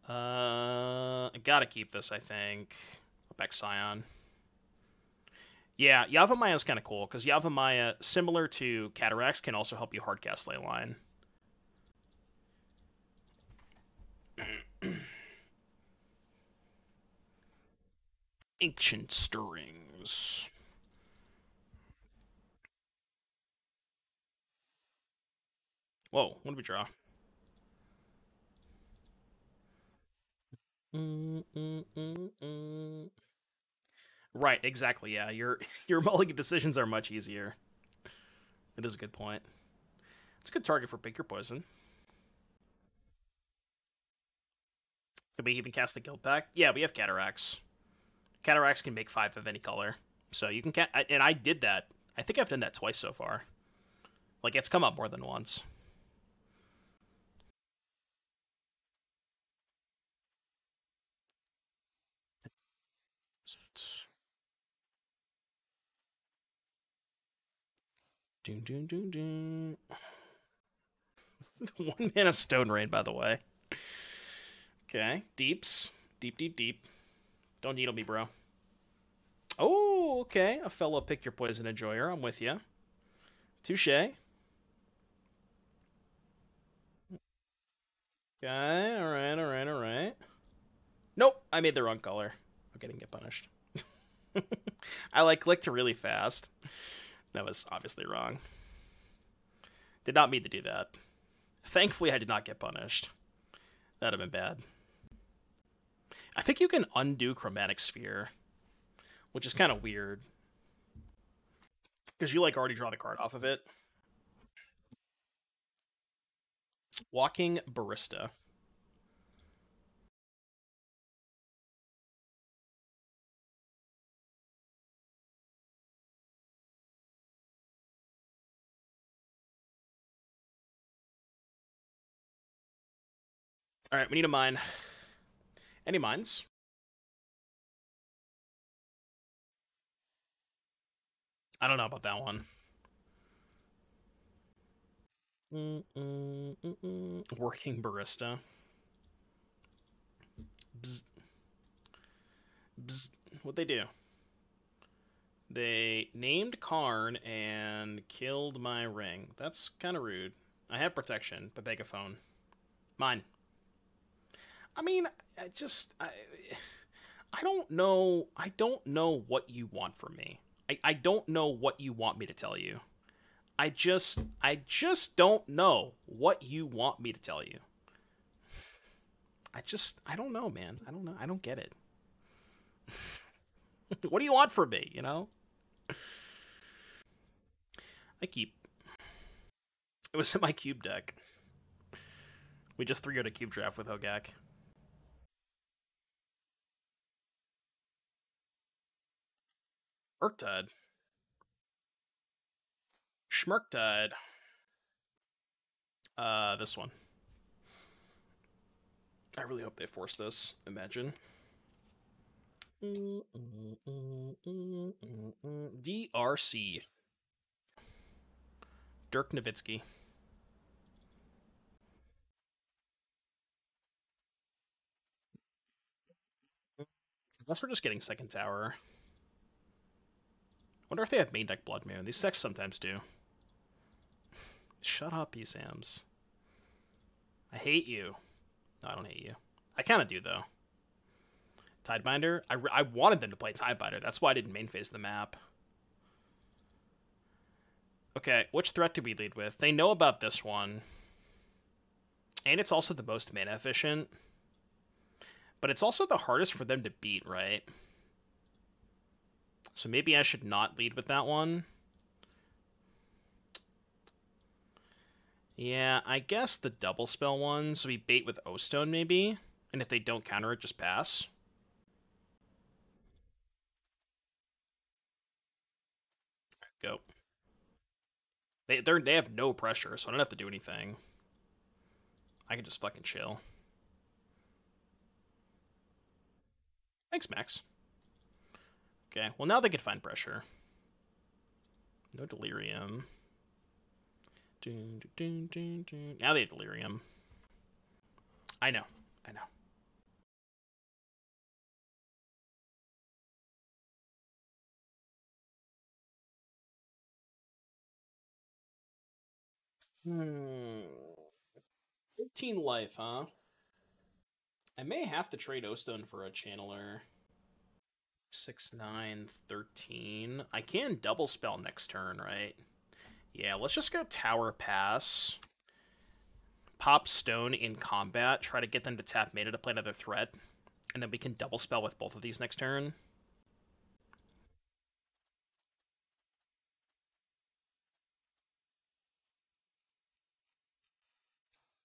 Uh, I gotta keep this, I think. Back Scion. Yeah, Yavimaya is kind of cool, because Yavimaya, similar to Cataracts, can also help you hardcast Leyline. Ancient Stirrings. Whoa, what did we draw? Mm, mm, mm, mm. Right, exactly, yeah. Your your mulligan decisions are much easier. That is a good point. It's a good target for Pick Your Poison. Can we even cast the Guildpact? Yeah, we have Cataracts. Cataracts can make five of any color. So you can... Ca and I did that. I think I've done that twice so far. Like, it's come up more than once. Doom, doom, doom, doom. One mana Stone Rain, by the way. Okay. Deeps. Deep, deep, deep. Don't needle me, bro. Oh, okay. A fellow Pick Your Poison enjoyer. I'm with you. Touche. Okay. All right, all right, all right. Nope. I made the wrong color. Okay, didn't get punished. I, like, clicked really fast. That was obviously wrong. Did not mean to do that. Thankfully, I did not get punished. That would have been bad. I think you can undo Chromatic Sphere, which is kind of weird. Because you, like, already draw the card off of it. Walking Barista. All right, we need a mine. Any mines? I don't know about that one. Mm -mm, mm -mm. Working Barista. Bzz. Bzz. What'd they do? They named Karn and killed my ring. That's kind of rude. I have protection, but Megaphone. Mine. I mean, I just, I, I don't know, I don't know what you want from me. I, I don't know what you want me to tell you. I just, I just don't know what you want me to tell you. I just, I don't know, man. I don't know. I don't get it. What do you want from me, you know? I keep, it was in my cube deck. We just three-oh'd a cube draft with Hogak. Murktide. Schmurktide. Uh, this one. I really hope they force this. Imagine. D R C. Dirk Nowitzki. Unless we're just getting second tower. Wonder if they have main deck Blood Moon. These decks sometimes do. Shut up, you Sams. I hate you. No, I don't hate you. I kind of do, though. Tidebinder. I, I wanted them to play Tidebinder. That's why I didn't main phase the map. Okay, which threat do we lead with? They know about this one. And it's also the most mana efficient. But it's also the hardest for them to beat, right? So maybe I should not lead with that one. Yeah, I guess the double spell one. So we bait with O-Stone maybe. And if they don't counter it, just pass. Go. They they're, they have no pressure, so I don't have to do anything. I can just fucking chill. Thanks, Max. Okay, well now they can find pressure. No delirium. Dun, dun, dun, dun. Now they have delirium. I know. I know. Hmm. fifteen life, huh? I may have to trade O-Stone for a channeler. six, nine, thirteen. I can double spell next turn, right? Yeah, let's just go tower pass. Pop stone in combat. Try to get them to tap mana to play another threat. And then we can double spell with both of these next turn.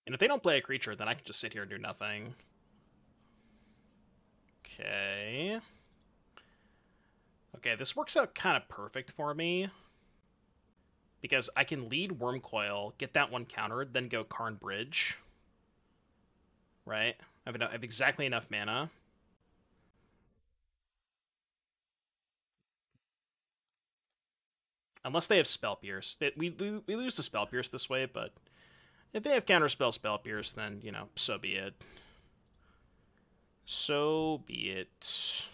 And if they don't play a creature, then I can just sit here and do nothing. Okay. Okay, this works out kind of perfect for me. Because I can lead Wormcoil, get that one countered, then go Karn Bridge. Right? I have, enough, I have exactly enough mana. Unless they have Spell Pierce. We, we lose to Spell Pierce this way, but... If they have Counterspell, Spell Pierce, then, you know, so be it. So be it.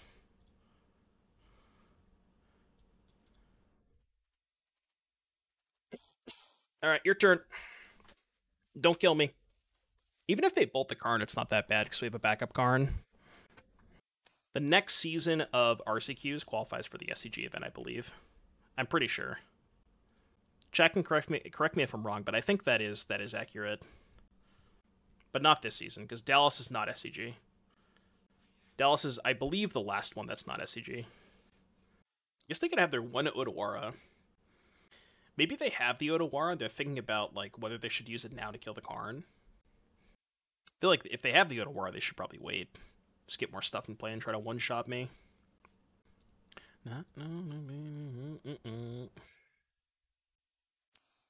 Alright, your turn. Don't kill me. Even if they bolt the Karn, it's not that bad, because we have a backup Karn. The next season of R C Qs qualifies for the S C G event, I believe. I'm pretty sure. Chat can correct me, correct me if I'm wrong, but I think that is that is accurate. But not this season, because Dallas is not S C G. Dallas is, I believe, the last one that's not S C G. I guess they could have their one Odawara. Maybe they have the Odawara, they're thinking about like whether they should use it now to kill the Karn. I feel like if they have the Odawara, they should probably wait. Just get more stuff in play and try to one-shot me. Not, no, no, no, no, no, no.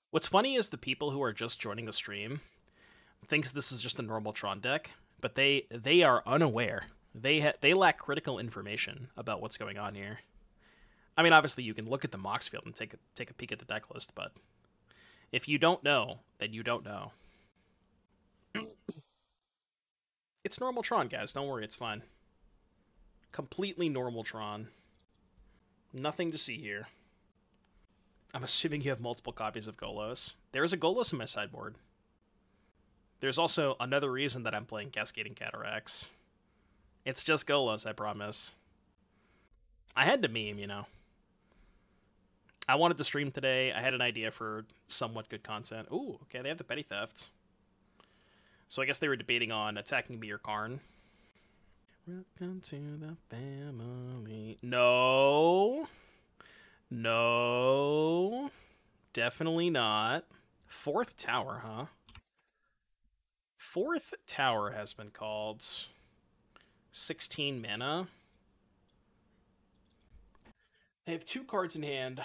What's funny is the people who are just joining the stream thinks this is just a normal Tron deck, but they they are unaware. They ha they lack critical information about what's going on here. I mean, obviously you can look at the Mox field and take a, take a peek at the deck list, but if you don't know, then you don't know. It's normal Tron, guys. Don't worry, it's fine. Completely normal Tron. Nothing to see here. I'm assuming you have multiple copies of Golos. There is a Golos in my sideboard. There's also another reason that I'm playing Cascading Cataracts. It's just Golos, I promise. I had to meme, you know. I wanted to stream today. I had an idea for somewhat good content. Ooh, okay, they have the Petty Theft. So I guess they were debating on attacking me or Karn. Welcome to the family. No... No, definitely not. Fourth tower, huh? Fourth tower has been called. sixteen mana. They have two cards in hand,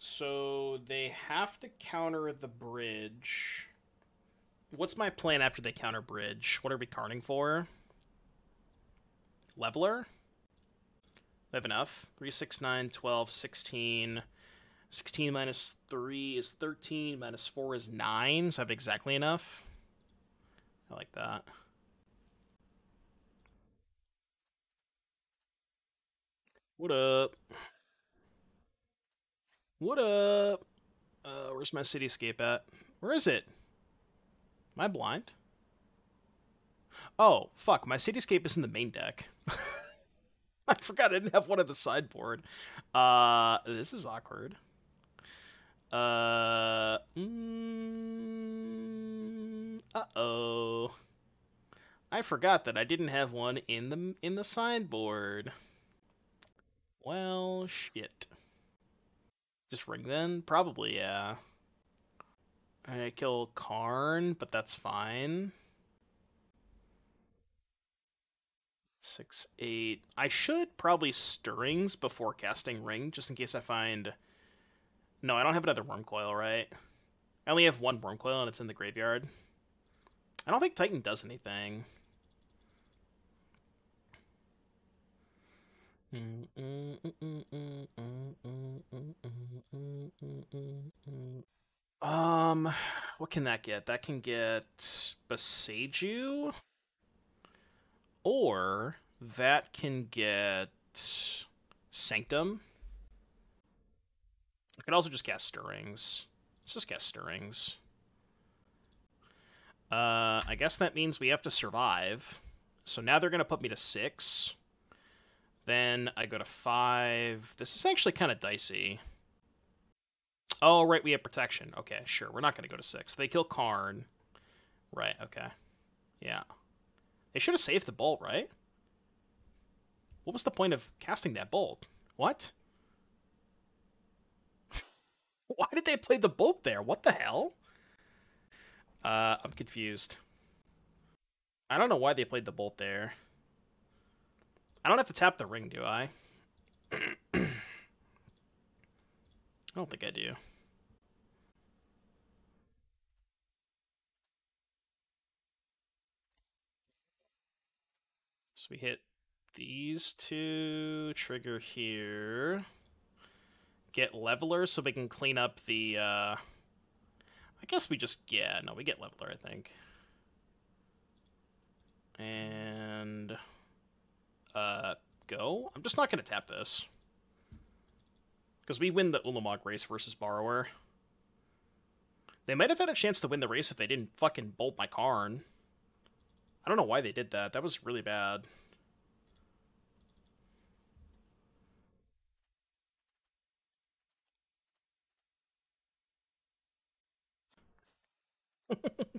so they have to counter the bridge. What's my plan after they counter bridge? What are we carning for? Leveler? We have enough. three, six, nine, twelve, sixteen. sixteen minus three is thirteen. Minus four is nine. So I have exactly enough. I like that. What up? What up? Uh, where's my Cityscape at? Where is it? Am I blind? Oh, fuck. My Cityscape is in the main deck. I forgot I didn't have one at the sideboard. Uh, this is awkward. Uh, mm, uh-oh. I forgot that I didn't have one in the in the sideboard. Well, shit. Just ring then? Probably, yeah. I kill Karn, but that's fine. Six, eight. I should probably Stirrings before casting Ring, just in case I find... No, I don't have another Wormcoil, right? I only have one Wormcoil, and it's in the graveyard. I don't think Titan does anything. Um, what can that get? That can get Boseiju, or that can get Sanctum. I could also just cast Stirrings. Let's just cast Stirrings. Uh, I guess that means we have to survive. So now they're going to put me to six. Then I go to five. This is actually kind of dicey. Oh, right, we have protection. Okay, sure, we're not going to go to six. They kill Karn. Right, okay. Yeah. They should have saved the bolt, right? What was the point of casting that bolt? What? Why did they play the bolt there? What the hell? Uh, I'm confused. I don't know why they played the bolt there. I don't have to tap the ring, do I? I don't think I do. So we hit these two, trigger here. Get Leveler so we can clean up the... Uh, I guess we just... Yeah, no, we get Leveler, I think. And... Uh, go? I'm just not going to tap this. Because we win the Ulamog race versus Borrower. They might have had a chance to win the race if they didn't fucking bolt my Karn. I don't know why they did that. That was really bad.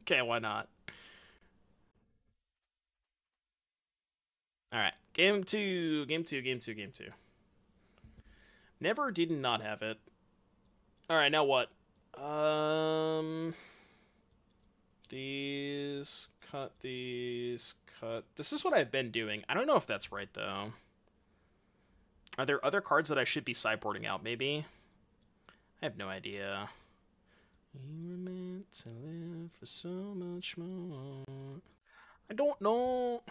Okay, why not? All right, game two, game two, game two, game two. Never did not have it. All right, now what? Um, these, cut these, cut. This is what I've been doing. I don't know if that's right, though. Are there other cards that I should be sideboarding out, maybe? I have no idea. You were meant to live for so much more. I don't know.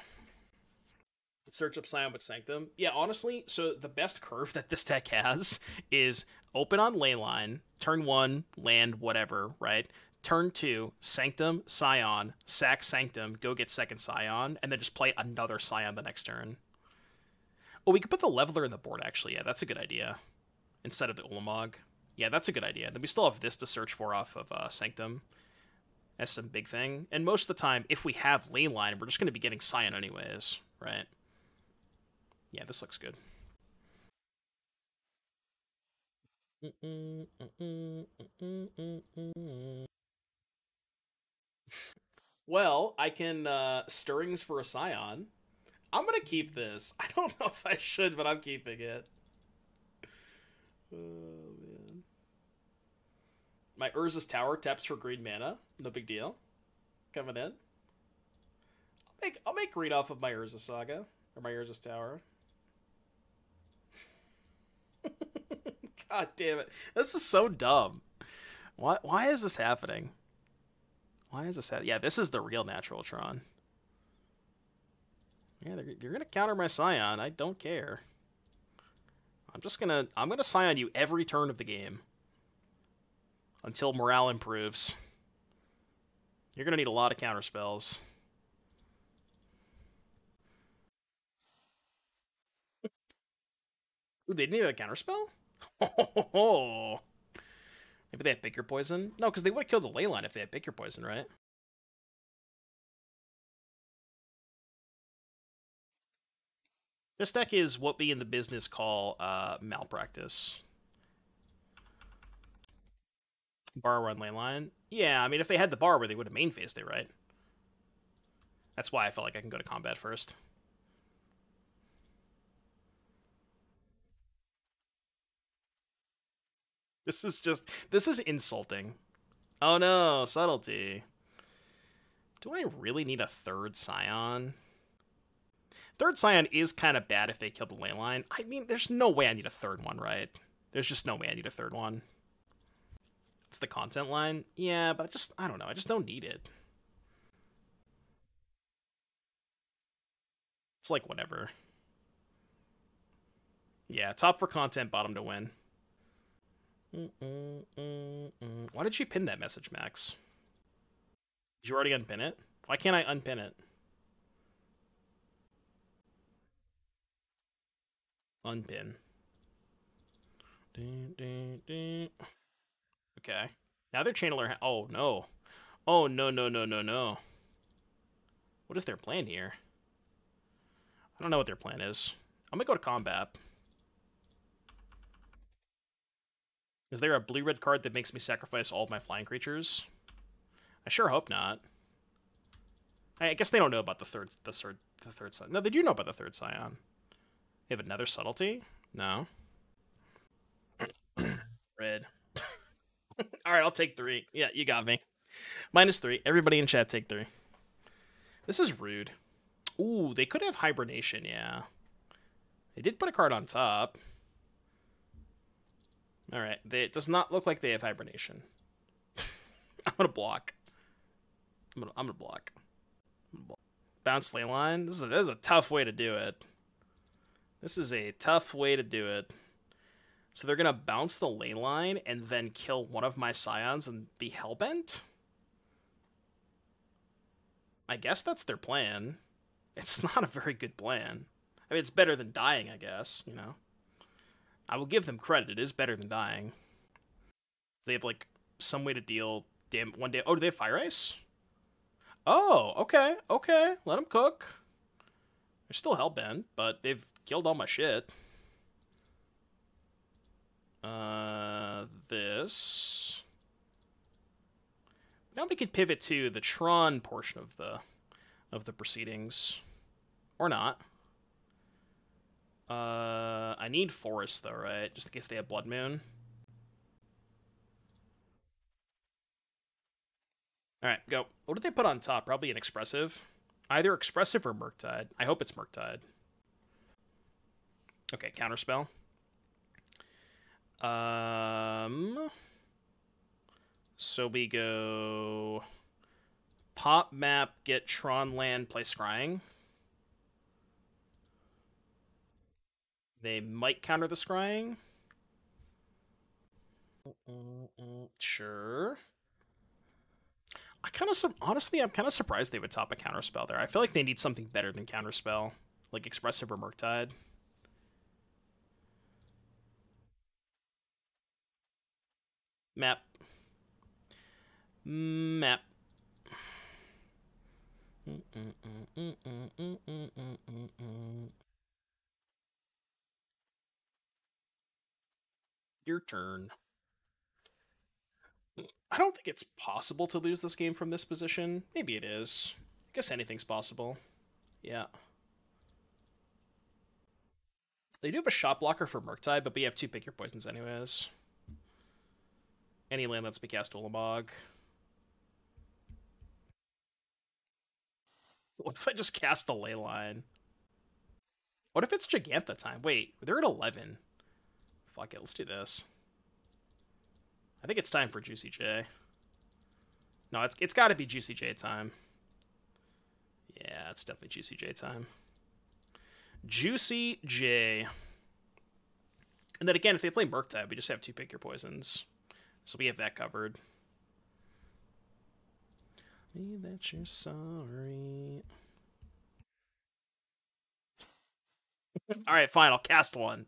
Search up Scion with Sanctum. Yeah, honestly, so the best curve that this deck has is open on Leyline, turn one, land, whatever, right? Turn two, Sanctum, Scion, sack Sanctum, go get second Scion, and then just play another Scion the next turn. Oh, we could put the Leveler in the board, actually. Yeah, that's a good idea. Instead of the Ulamog. Yeah, that's a good idea. Then we still have this to search for off of uh, Sanctum. That's some big thing. And most of the time, if we have Leyline, we're just going to be getting Scion anyways, right? Yeah, this looks good. Well, I can uh, Stirrings for a Scion. I'm going to keep this. I don't know if I should, but I'm keeping it. Oh, man. My Urza's Tower taps for green mana. No big deal. Coming in. I'll make, I'll make green off of my Urza Saga. Or my Urza's Tower. God damn it. This is so dumb. Why why is this happening? Why is this happening? Yeah, this is the real natural Tron. Yeah, you're going to counter my Scion. I don't care. I'm just going to I'm going to Scion you every turn of the game until morale improves. You're going to need a lot of counter spells. Ooh, they didn't need a counterspell? Oh, Maybe they have Pick Your Poison? No, because they would have killed the Leyline if they had Pick Your Poison, right? This deck is what we in the business call uh, malpractice. Borrower on Leyline. Yeah, I mean, if they had the Borrower, they would have main phased it, right? That's why I felt like I can go to combat first. This is just, this is insulting. Oh no, Subtlety. Do I really need a third Scion? Third Scion is kind of bad if they kill the Leyline. I mean, there's no way I need a third one, right? There's just no way I need a third one. It's the content line. Yeah, but I just, I don't know. I just don't need it. It's like whatever. Yeah, top for content, bottom to win. Mm -mm -mm -mm. Why did she pin that message, Max? Did you already unpin it? Why can't I unpin it? Unpin. Dun, dun, dun. Okay. Now their channeler... Oh, no. Oh, no, no, no, no, no. What is their plan here? I don't know what their plan is. I'm going to go to combat. Is there a blue-red card that makes me sacrifice all of my flying creatures? I sure hope not. I guess they don't know about the third... The third, the third Scion. No, they do know about the third Scion. They have another Subtlety? No. Red. All right, I'll take three. Yeah, you got me. Minus three. Everybody in chat take three. This is rude. Ooh, they could have Hibernation, yeah. They did put a card on top. All right, they, it does not look like they have Hibernation. I'm going to block. I'm going to block. block. Bounce Leyline. This is, a, this is a tough way to do it. This is a tough way to do it. So they're going to bounce the Leyline and then kill one of my Scions and be hellbent? I guess that's their plan. It's not a very good plan. I mean, it's better than dying, I guess, you know. I will give them credit. It is better than dying. They have, like, some way to deal damn one day. Oh, do they have Fire Ice? Oh, okay, okay. Let them cook. They're still hellbent, but they've killed all my shit. Uh, this. Now we could pivot to the Tron portion of the of the proceedings, or not. Uh, I need Forest though, right? Just in case they have Blood Moon. All right, go. What did they put on top? Probably an Expressive, either Expressive or Murktide. I hope it's Murktide. Okay, Counterspell. Um, so we go pop map, get Tron land, play Scrying. They might counter the Scrying. Sure. I kind of, honestly, I'm kind of surprised they would top a Counterspell there. I feel like they need something better than Counterspell, like Expressive or Murktide. Map. Map. Your turn. I don't think it's possible to lose this game from this position. Maybe it is. I guess anything's possible. Yeah. They do have a shot blocker for Murktide, but we have two Pick Your Poisons anyways. Any land lets me cast Ulamog. What if I just cast the Leyline? What if it's Jegantha time? Wait, they're at eleven. Fuck it, let's do this. I think it's time for Juicy J. No, it's it's got to be Juicy J time. Yeah, it's definitely Juicy J time. Juicy J. And then again, if they play Murktide, we just have two Pick Your Poisons. So we have that covered. Me that you're sorry. All right, fine. I'll cast one.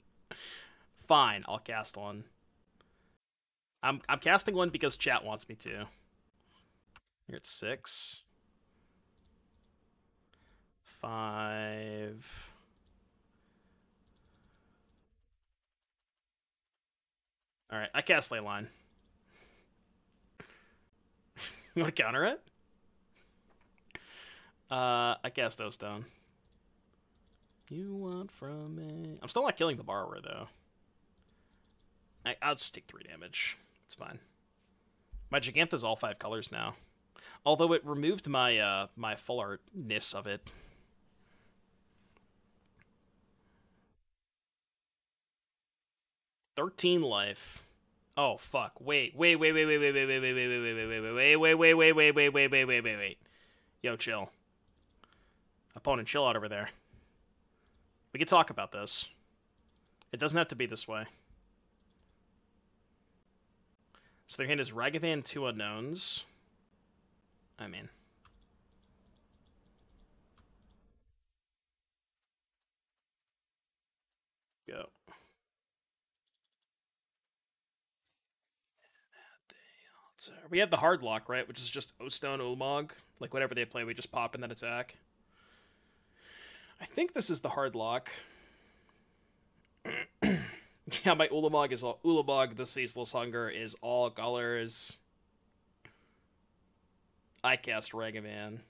Fine, I'll cast one. I'm I'm casting one because chat wants me to. Here it's six. Five. All right, I cast Leyline. You want to counter it? Uh, I cast O Stone. You want from me? I'm still not killing the Borrower though. I, I'll just take three damage. It's fine. My Jegantha's all five colors now, although it removed my uh my full artness of it. Thirteen life. Oh fuck! Wait, wait, wait, wait, wait, wait, wait, wait, wait, wait, wait, wait, wait, wait, wait, wait, wait, wait, wait, wait, wait, wait, wait, wait. Yo, chill. Opponent, chill out over there. We can talk about this. It doesn't have to be this way. So their hand is Ragavan, two unknowns. I mean, go. We have the hard lock, right? Which is just O Stone, Ulamog. Like, whatever they play, we just pop and then attack. I think this is the hard lock. Yeah, my Ulamog is all... Ulamog, the Ceaseless Hunger, is all colors. I cast Ragavan.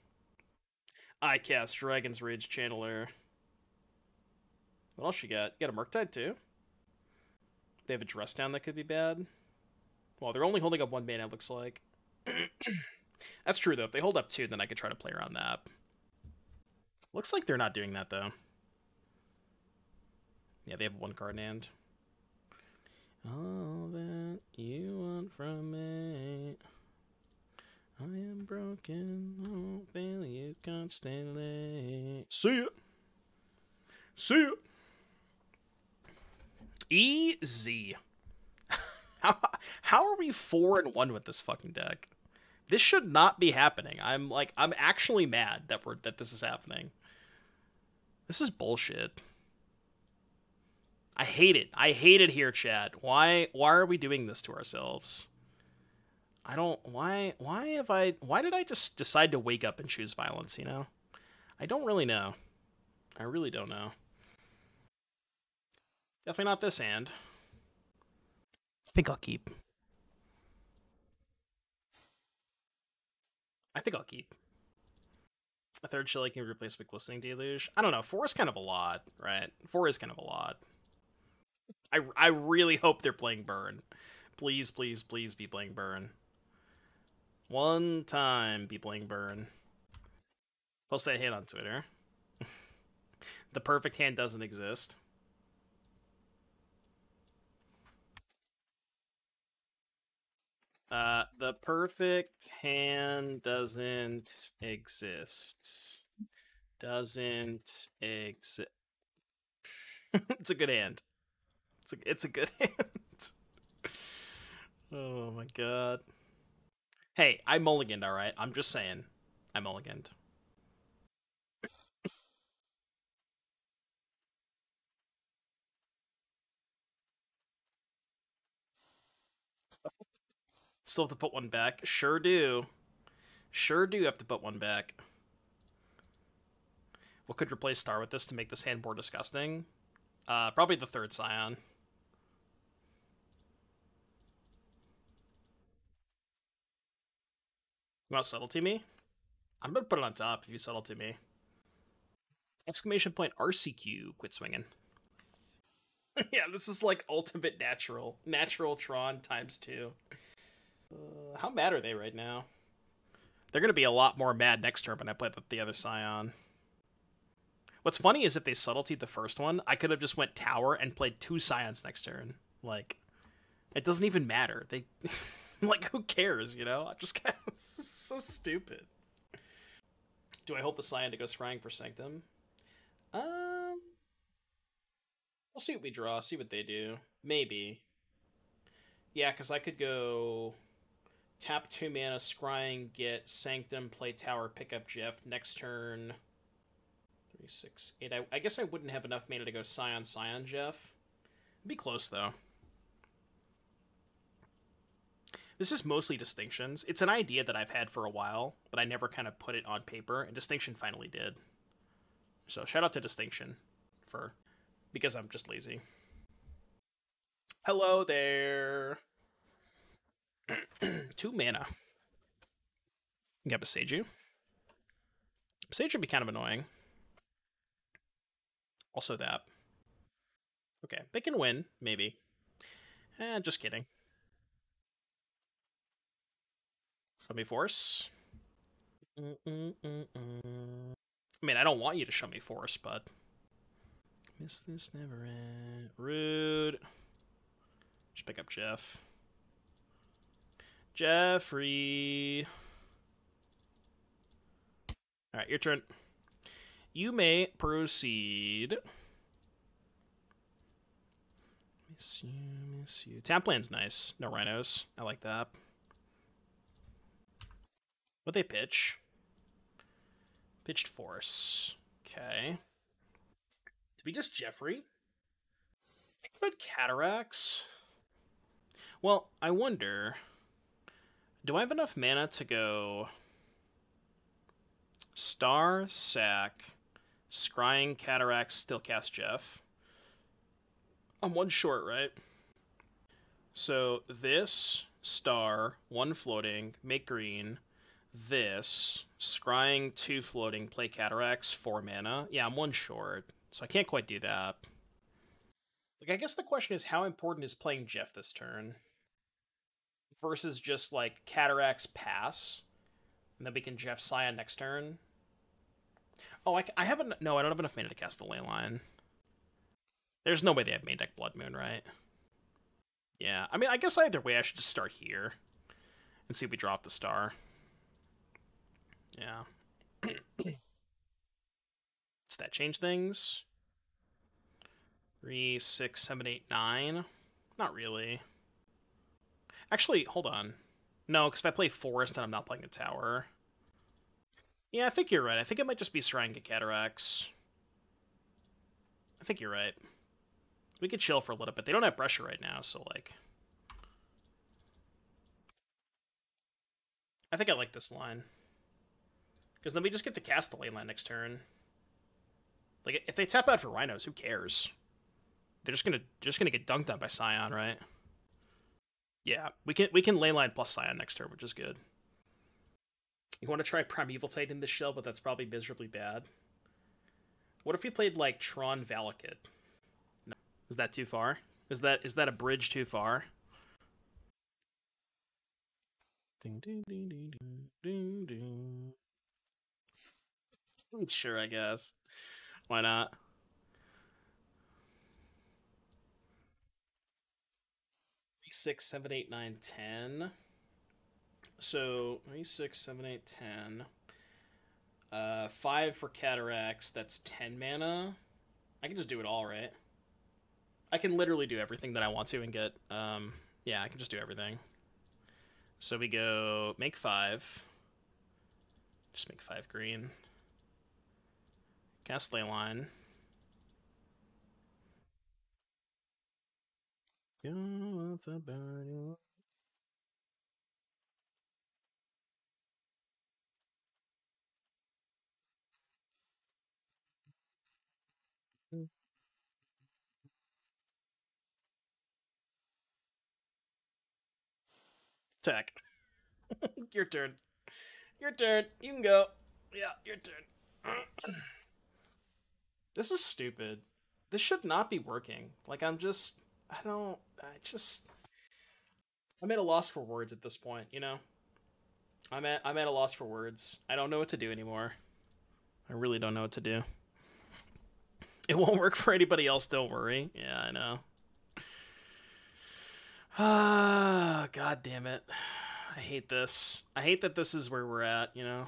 I cast Dragon's Rage Channeler. What else you got? You got a Murktide, too? They have a Dress Down that could be bad. Well, they're only holding up one mana, it looks like. That's true, though. If they hold up two, then I could try to play around that. Looks like they're not doing that, though. Yeah, they have one card in hand. All that you want from me. I am broken. I won't fail you constantly. See ya. See ya. Easy. How, how are we four and one with this fucking deck? This should not be happening. I'm like, I'm actually mad that we're that this is happening. This is bullshit. I hate it. I hate it here, chat. Why why are we doing this to ourselves? I don't why why have I why did I just decide to wake up and choose violence, you know? I don't really know. I really don't know. Definitely not this hand. I think I'll keep. I think I'll keep. A third Chili can be replaced with Glistening Deluge. I don't know. Four is kind of a lot, right? Four is kind of a lot. I, I really hope they're playing Burn. Please, please, please be playing Burn. One time be playing Burn. Post that hand on Twitter. The perfect hand doesn't exist. Uh, the perfect hand doesn't exist. Doesn't exist. It's a good hand. It's a, it's a good hand. Oh my god. Hey, I mulliganed, alright? I'm just saying. I mulliganed. Still have to put one back. Sure do. Sure do have to put one back. What could replace Star with this to make this hand more disgusting? Uh, probably the third Scion. You want to Subtlety me? I'm going to put it on top if you Subtlety me. Exclamation point R C Q. Quit swinging. Yeah, this is like ultimate natural. Natural Tron times two. Uh, how mad are they right now? They're going to be a lot more mad next turn when I play the, the other Scion. What's funny is if they Subtletied the first one, I could have just went Tower and played two Scions next turn. Like, it doesn't even matter. They, like, who cares, you know? I just kind of, this is so stupid. Do I hold the Scion to go Scrying for Sanctum? Um, we'll see what we draw, see what they do. Maybe. Yeah, because I could go tap two mana, Scrying, get Sanctum, play Tower, pick up Jeff. Next turn, three, six, eight. I, I guess I wouldn't have enough mana to go Scion, Scion, Jeff. It'd be close, though. This is mostly Distinctions. It's an idea that I've had for a while, but I never kind of put it on paper, and Distinction finally did. So shout out to Distinction for, because I'm just lazy. Hello there. Two mana. You got Boseiju. Boseiju would be kind of annoying. Also that. Okay, they can win, maybe. Eh, just kidding. Show me Force. Mm -mm -mm -mm. I mean, I don't want you to show me Force, but... Miss this never end. Rude. Just pick up Jeff. Jeffrey. Alright, your turn. You may proceed. Miss you, miss you. Tapland's nice. No rhinos. I like that. What'd they pitch? Pitched Force. Okay. Did we just Jeffrey? But Cataracts? Well, I wonder... Do I have enough mana to go... Star, Sack, Scrying, Cataracts, still cast Jeff? I'm one short, right? So this, Star, one floating, make green. This, Scrying, two floating, play Cataracts, four mana. Yeah, I'm one short, so I can't quite do that. Like, I guess the question is, how important is playing Jeff this turn? Versus just, like, Cataracts pass... And then we can Jeff Scion next turn. Oh, I, I haven't... No, I don't have enough mana to cast the Leyline. There's no way they have main deck Blood Moon, right? Yeah, I mean, I guess either way I should just start here. And see if we draw off the Star. Yeah. Does that change things? Three, six, seven, eight, nine? Not really. Actually, hold on. No, because if I play Forest, then I'm not playing a tower. Yeah, I think you're right. I think it might just be Shrine and Cataracts. I think you're right. We could chill for a little bit. They don't have pressure right now, so, like... I think I like this line. Because then we just get to cast the Leyline next turn. Like, if they tap out for Rhinos, who cares? They're just gonna, just gonna get dunked on by Scion, right? Yeah, we can we can Leyline plus Scion next turn, which is good. You want to try Primeval Titan in this shell, but that's probably miserably bad. What if you played like Tron Valakut? No. Is that too far? Is that is that a bridge too far? Ding, ding, ding, ding, ding, ding, ding. Sure, I guess. Why not? Six, seven, eight, nine, ten. So three, six, seven, eight, ten. Uh, five for Cataracts. That's ten mana. I can just do it all, right? I can literally do everything that I want to and get. Um, yeah, I can just do everything. So we go make five. Just make five green. Cast Leyline. Tech. Your turn. Your turn. You can go. Yeah, your turn. This is stupid. This should not be working. Like, I'm just... I don't, I just, I'm at a loss for words at this point, you know? I'm at, I'm at a loss for words. I don't know what to do anymore. I really don't know what to do. It won't work for anybody else, don't worry. Yeah, I know. Ah, God damn it. I hate this. I hate that this is where we're at, you know?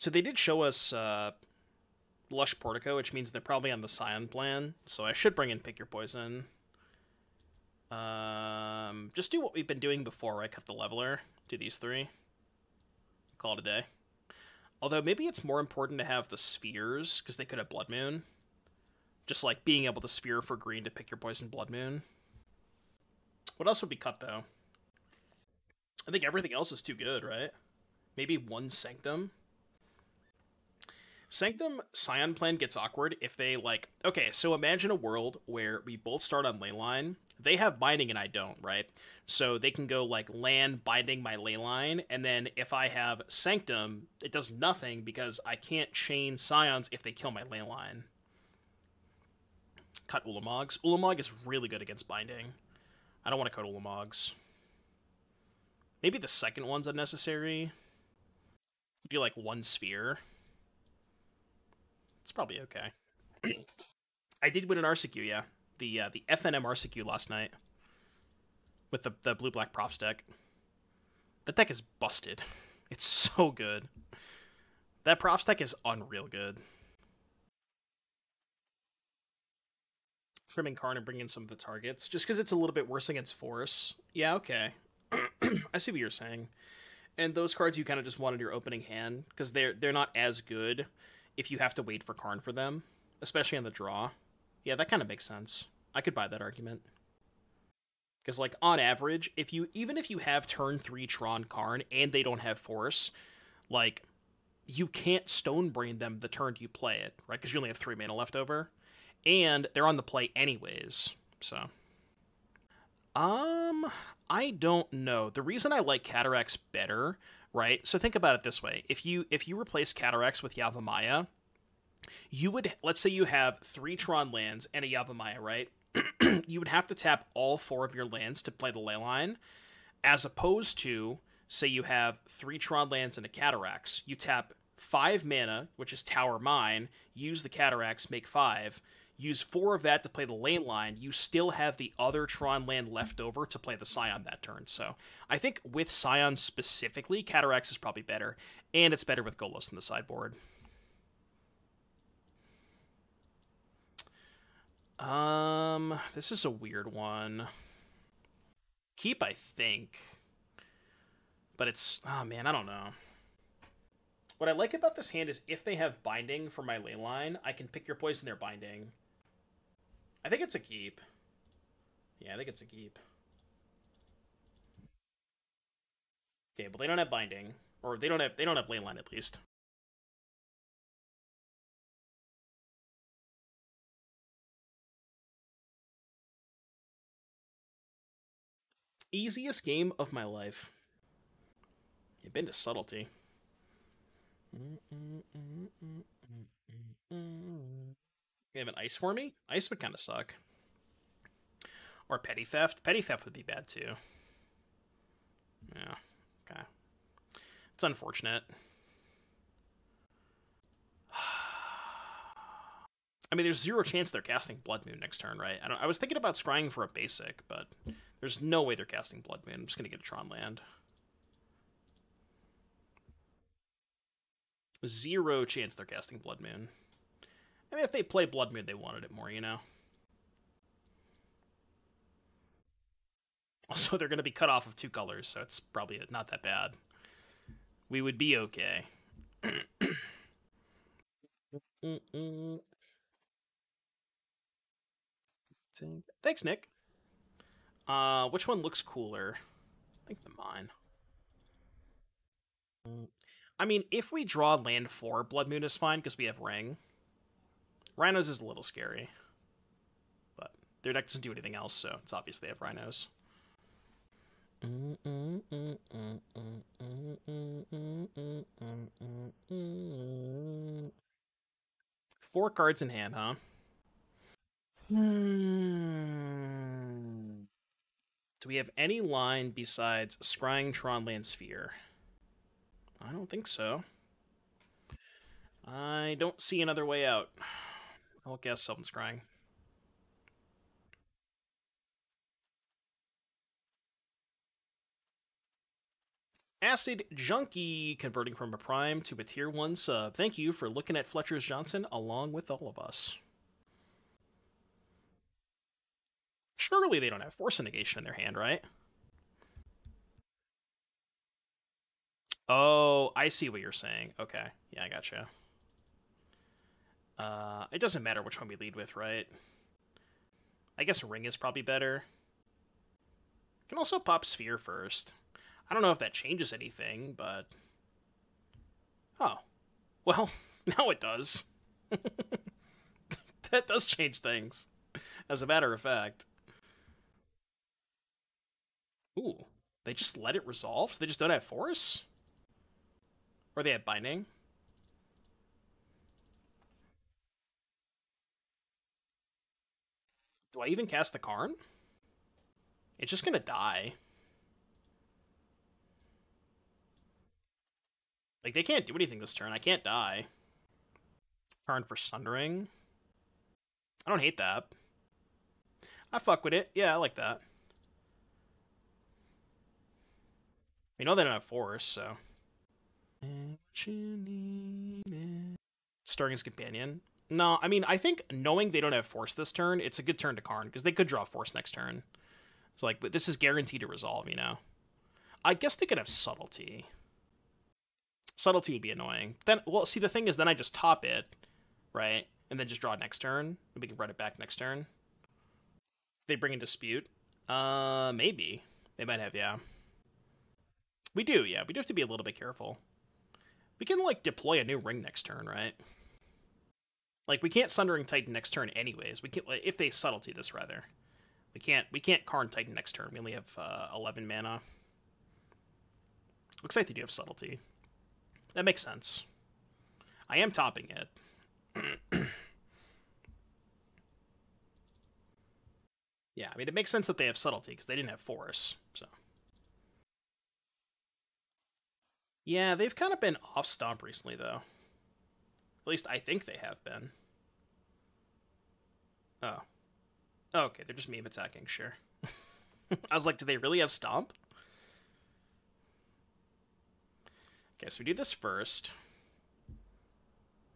So they did show us, uh, Lush Portico, which means they're probably on the Scion plan, so I should bring in Pick Your Poison. Um, just do what we've been doing before, right? Cut the Leveler, do these three. Call it a day. Although maybe it's more important to have the Spheres, because they could have Blood Moon. Just like being able to Sphere for green to Pick Your Poison Blood Moon. What else would be cut, though? I think everything else is too good, right? Maybe one Sanctum? Sanctum Scion plan gets awkward if they, like... Okay, so imagine a world where we both start on Leyline. They have Binding and I don't, right? So they can go, like, land, Binding, my Leyline, and then if I have Sanctum, it does nothing because I can't chain Scions if they kill my Leyline. Cut Ulamogs. Ulamog is really good against Binding. I don't want to cut Ulamogs. Maybe the second one's unnecessary. Do, like, one Sphere. It's probably okay. I did win an R C Q, yeah. The uh, the F N M R C Q last night. With the, the blue-black Profs deck. That deck is busted. It's so good. That Profs deck is unreal good. Trimming Karn and bring in some of the targets. Just because it's a little bit worse against Force. Yeah, okay. I see what you're saying. And those cards you kind of just wanted your opening hand. Because they're, they're not as good if you have to wait for Karn for them. Especially on the draw. Yeah, that kind of makes sense. I could buy that argument. Because, like, on average, if you even if you have turn three Tron Karn and they don't have Force, like, you can't Stone Brain them the turn you play it, right? Because you only have three mana left over. And they're on the play anyways, so. Um, I don't know. The reason I like Cataracts better, right? So think about it this way. If you if you replace Cataracts with Yavimaya, you would, let's say you have three Tron lands and a Yavimaya, right? You would have to tap all four of your lands to play the Leyline, as opposed to, say you have three Tron lands and a Cataracts. You tap five mana, which is Tower Mine, use the Cataracts, make five, use four of that to play the Leyline, you still have the other Tron land left over to play the Scion that turn. So I think with Scion specifically, Cataracts is probably better, and it's better with Golos in the sideboard. Um, this is a weird one. Keep, I think. But it's... Oh, man, I don't know. What I like about this hand is if they have Binding for my Leyline, I can Pick Your Poison their Binding. I think it's a keep. Yeah, I think it's a keep. Okay, but they don't have Binding. Or they don't have, they don't have Leyline, at least. Easiest game of my life. You've been to Subtlety. You have an Ice for me? Ice would kind of suck. Or Petty Theft. Petty Theft would be bad too. Yeah. Okay. It's unfortunate. I mean, there's zero chance they're casting Blood Moon next turn, right? I, don't, I was thinking about scrying for a basic, but there's no way they're casting Blood Moon. I'm just going to get a Tron land. Zero chance they're casting Blood Moon. I mean, if they play Blood Moon, they wanted it more, you know? Also, they're going to be cut off of two colors, so it's probably not that bad. We would be okay. Mm-mm. Thanks, Nick. Uh, which one looks cooler? I think the mine. I mean, if we draw land four, Blood Moon is fine because we have Ring. Rhinos is a little scary. But their deck doesn't do anything else, so it's obvious they have Rhinos. Four cards in hand, huh? Hmm. Do we have any line besides Scrying, Tron land, Sphere? I don't think so. I don't see another way out. I'll guess Sylvan Scrying. Acid Junkie converting from a prime to a tier one sub. Thank you for looking at Fletcher's Johnson along with all of us. Surely they don't have Force Negation in their hand, right? Oh, I see what you're saying. Okay. Yeah, I gotcha. Uh, it doesn't matter which one we lead with, right? I guess Ring is probably better. Can also pop Sphere first. I don't know if that changes anything, but... Oh. Well, now it does. That does change things. As a matter of fact. Ooh. They just let it resolve? So they just don't have Force? Or they have Binding? Do I even cast the Karn? It's just gonna die. Like, they can't do anything this turn. I can't die. Karn for Sundering. I don't hate that. I fuck with it. Yeah, I like that. We know they don't have Force, so... Stirring's Companion. No, I mean, I think knowing they don't have Force this turn, it's a good turn to Karn, because they could draw Force next turn. So, like, but this is guaranteed to resolve, you know? I guess they could have Subtlety. Subtlety would be annoying. Then, well, see, the thing is, then I just top it, right? And then just draw next turn, and we can run it back next turn. They bring in Dispute. Uh, maybe. They might have, yeah. We do, yeah. We do have to be a little bit careful. We can, like, deploy a new ring next turn, right? Like, we can't Sundering Titan next turn anyways. We can't, if they Subtlety this, rather. We can't, we can't Karn Titan next turn. We only have uh, eleven mana. Looks like they do have Subtlety. That makes sense. I am topping it. Yeah, I mean, it makes sense that they have Subtlety, because they didn't have Force, so... Yeah, they've kind of been off Stomp recently, though. At least I think they have been. Oh. Oh, okay, they're just meme attacking, sure. I was like, do they really have Stomp? Okay, so we do this first.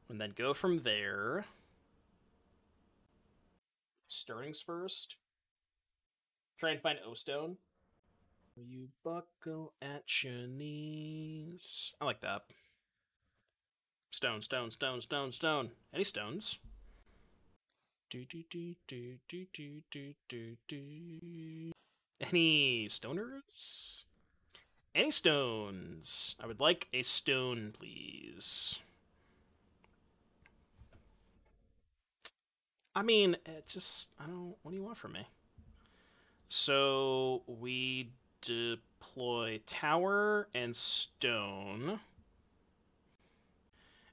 And then go from there. Stirrings first. Try and find O-Stone. You buckle at your knees. I like that. Stone, stone, stone, stone, stone. Any stones? Do do do do do do do do do. Any stoners? Any stones? I would like a stone, please. I mean, it just I don't. What do you want from me? So we deploy tower and stone.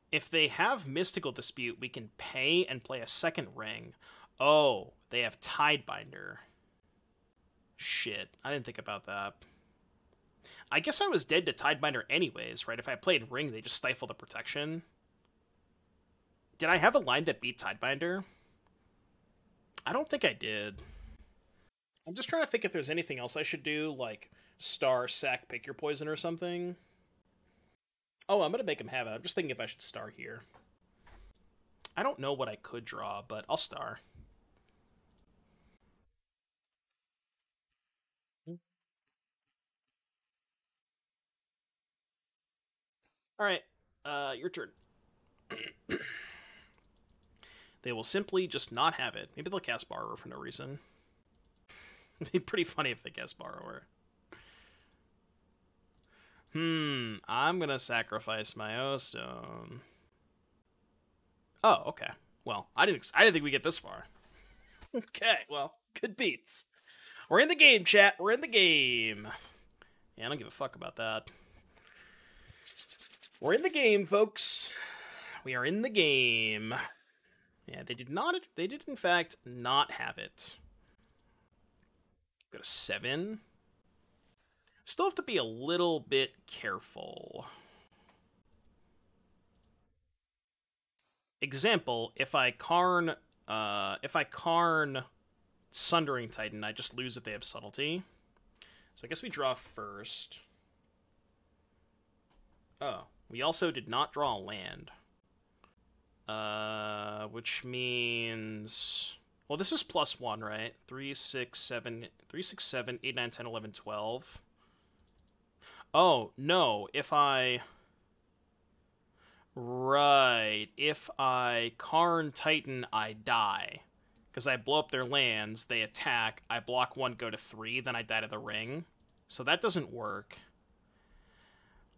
If they have Mystical Dispute, we can pay and play a second ring. Oh, they have Tidebinder. Shit, I didn't think about that. I guess I was dead to Tidebinder anyways, right? If I played ring, they just stifle the protection. Did I have a line that beat Tidebinder? I don't think I did. I'm just trying to think if there's anything else I should do, like star, sack, pick your poison or something. Oh, I'm going to make him have it. I'm just thinking if I should star here. I don't know what I could draw, but I'll star. All right, uh, your turn. They will simply just not have it. Maybe they'll cast Borrower for no reason. It'd be pretty funny if they cast Borrower. Hmm, I'm going to sacrifice my O-Stone. Oh, okay. Well, I didn't I didn't think we'd get this far. Okay, well, good beats. We're in the game, chat. We're in the game. Yeah, I don't give a fuck about that. We're in the game, folks. We are in the game. Yeah, they did not they did in fact not have it. Go to seven. Still have to be a little bit careful. Example, if I Karn uh if I Karn Sundering Titan, I just lose if they have Subtlety. So I guess we draw first. Oh, we also did not draw a land. Uh which means well this is plus one, right? Three, six, seven three, six, seven, eight, nine, ten, eleven, twelve. Oh, no, if I... Right, if I Karn Titan, I die. because I blow up their lands, they attack, I block one, go to three, then I die to the ring. So that doesn't work.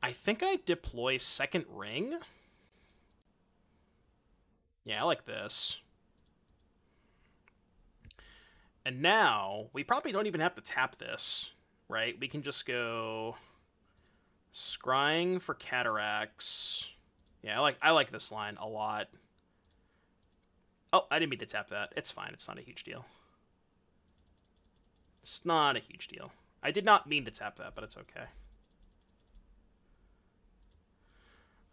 I think I deploy second ring. Yeah, I like this. And now, we probably don't even have to tap this, right? We can just go Scrying for Cataracts. Yeah, I like I like this line a lot. Oh, I didn't mean to tap that. It's fine. It's not a huge deal. It's not a huge deal. I did not mean to tap that, but it's okay.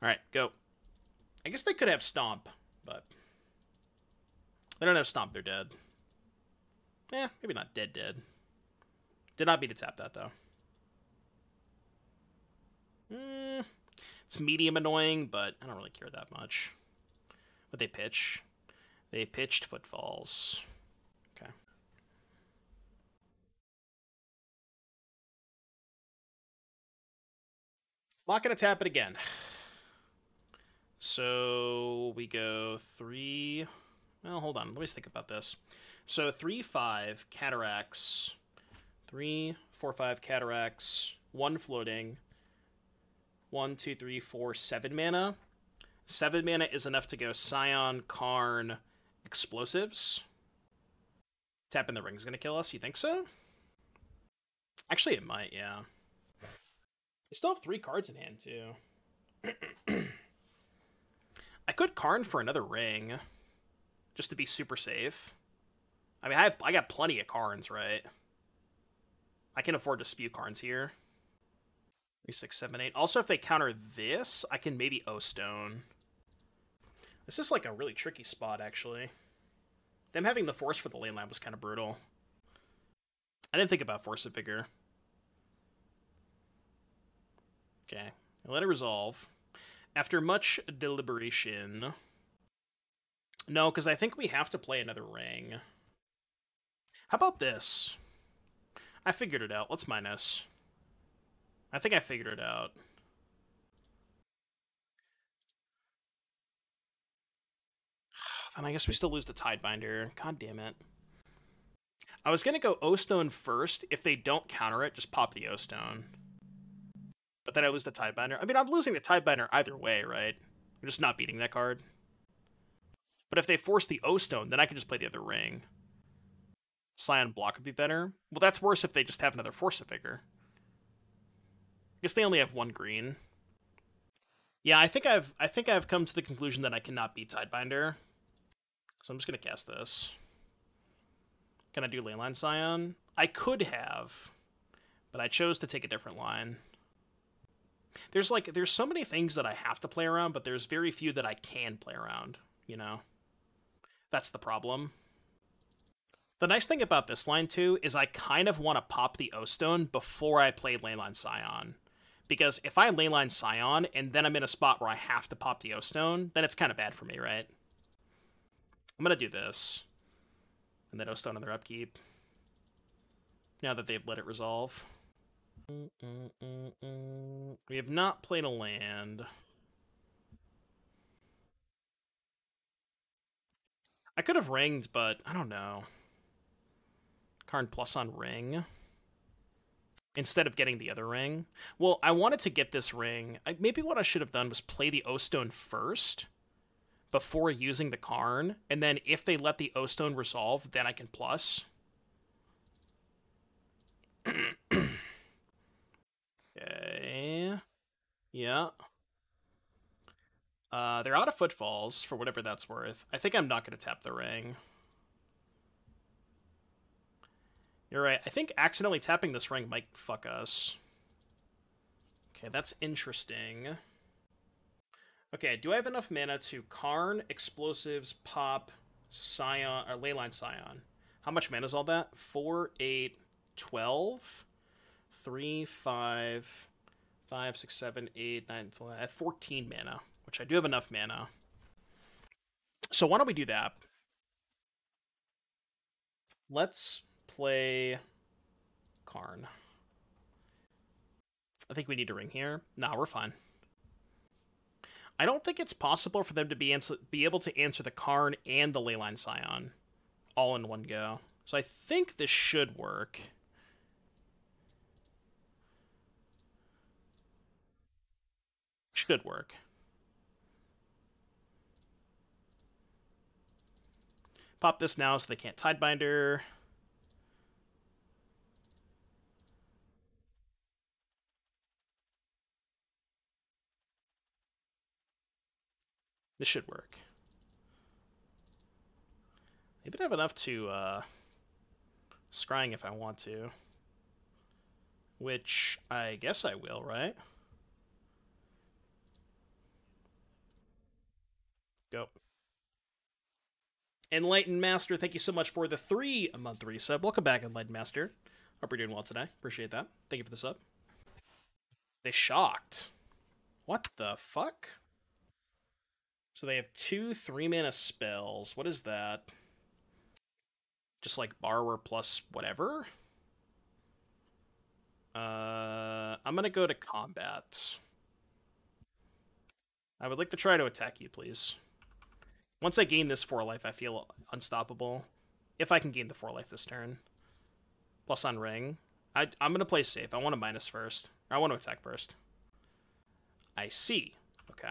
All right, go. I guess they could have Stomp, but they don't have Stomp. They're dead. Eh, maybe not dead dead. Did not mean to tap that, though. Mm, it's medium annoying, but I don't really care that much. But they pitch. They pitched Footfalls. Okay. Not gonna tap it again. So we go three. Well, hold on. Let me think about this. So three, five Cataracts. Three, four, five Cataracts. One floating. One, two, three, four, seven mana. Seven mana is enough to go Scion, Karn, Explosives. Tapping the ring's gonna kill us. You think so? Actually, it might. Yeah. They still have three cards in hand too. I could Karn for another ring, just to be super safe. I mean, I I got plenty of Karns, right? I can afford to spew Karns here. Three, six, seven, eight. Also, if they counter this, I can maybe O-Stone. This is like a really tricky spot, actually. Them having the Force for the Leyline Lab was kind of brutal. I didn't think about Force it bigger. Okay, I let it resolve. After much deliberation... No, because I think we have to play another ring. How about this? I figured it out. Let's minus. I think I figured it out. Then I guess we still lose the Tidebinder. God damn it. I was going to go O-Stone first. If they don't counter it, just pop the O-Stone. But then I lose the Tidebinder. I mean, I'm losing the Tidebinder either way, right? I'm just not beating that card. But if they force the O-Stone, then I can just play the other ring. Scion block would be better. Well, that's worse if they just have another Force of Vigor. I guess they only have one green. Yeah, I think I've I think I've come to the conclusion that I cannot beat Tidebinder. So I'm just gonna cast this. Can I do Leyline Scion? I could have, but I chose to take a different line. There's like there's so many things that I have to play around, but there's very few that I can play around, you know? That's the problem. The nice thing about this line too is I kind of want to pop the O-Stone before I play Leyline Scion. Because if I Leyline Scion and then I'm in a spot where I have to pop the O-Stone, then it's kind of bad for me, right? I'm gonna do this. And then O-Stone on their upkeep. Now that they've let it resolve. Mm, mm, mm, mm. We have not played a land. I could have ringed, but I don't know. Karn plus on ring. Instead of getting the other ring. Well, I wanted to get this ring. I, maybe what I should have done was play the O-Stone first before using the Karn. And then if they let the O-Stone resolve, then I can plus. Okay. Yeah. Uh, they're out of Footfalls, for whatever that's worth. I think I'm not going to tap the ring. You're right. I think accidentally tapping this ring might fuck us. Okay, that's interesting. Okay, do I have enough mana to Karn, Explosives, Pop, Scion, or Leyline Scion? How much mana is all that? four, eight, twelve... three, five, five, six, seven, eight, nine, ten, I have fourteen mana, which I do have enough mana. So why don't we do that? Let's play Karn. I think we need a ring here. Nah, we're fine. I don't think it's possible for them to be, answer, be able to answer the Karn and the Leyline Scion. all in one go. So I think this should work. Should work. Pop this now so they can't Tidebinder. This should work. I even have enough to uh, scrying if I want to. Which I guess I will, right? Go. Enlightened Master, thank you so much for the three-month resub. Welcome back, Enlightened Master. Hope you're doing well today. Appreciate that. Thank you for the sub. They shocked. What the fuck? So they have two three-mana spells. What is that? Just like Borrower plus whatever? Uh, I'm going to go to combat. I would like to try to attack you, please. Once I gain this four life, I feel unstoppable. If I can gain the four life this turn. Plus on ring. I, I'm going to play safe. I want to minus first. Or I want to attack first. I see. Okay.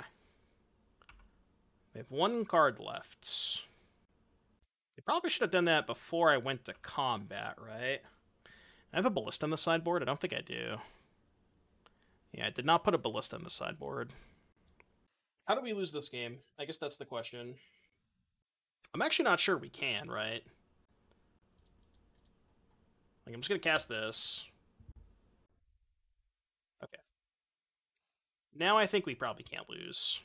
They have one card left. They probably should have done that before I went to combat, right? I have a ballista on the sideboard? I don't think I do. Yeah, I did not put a ballista on the sideboard. How do we lose this game? I guess that's the question. I'm actually not sure we can, right? Like, I'm just going to cast this. Okay. Now I think we probably can't lose.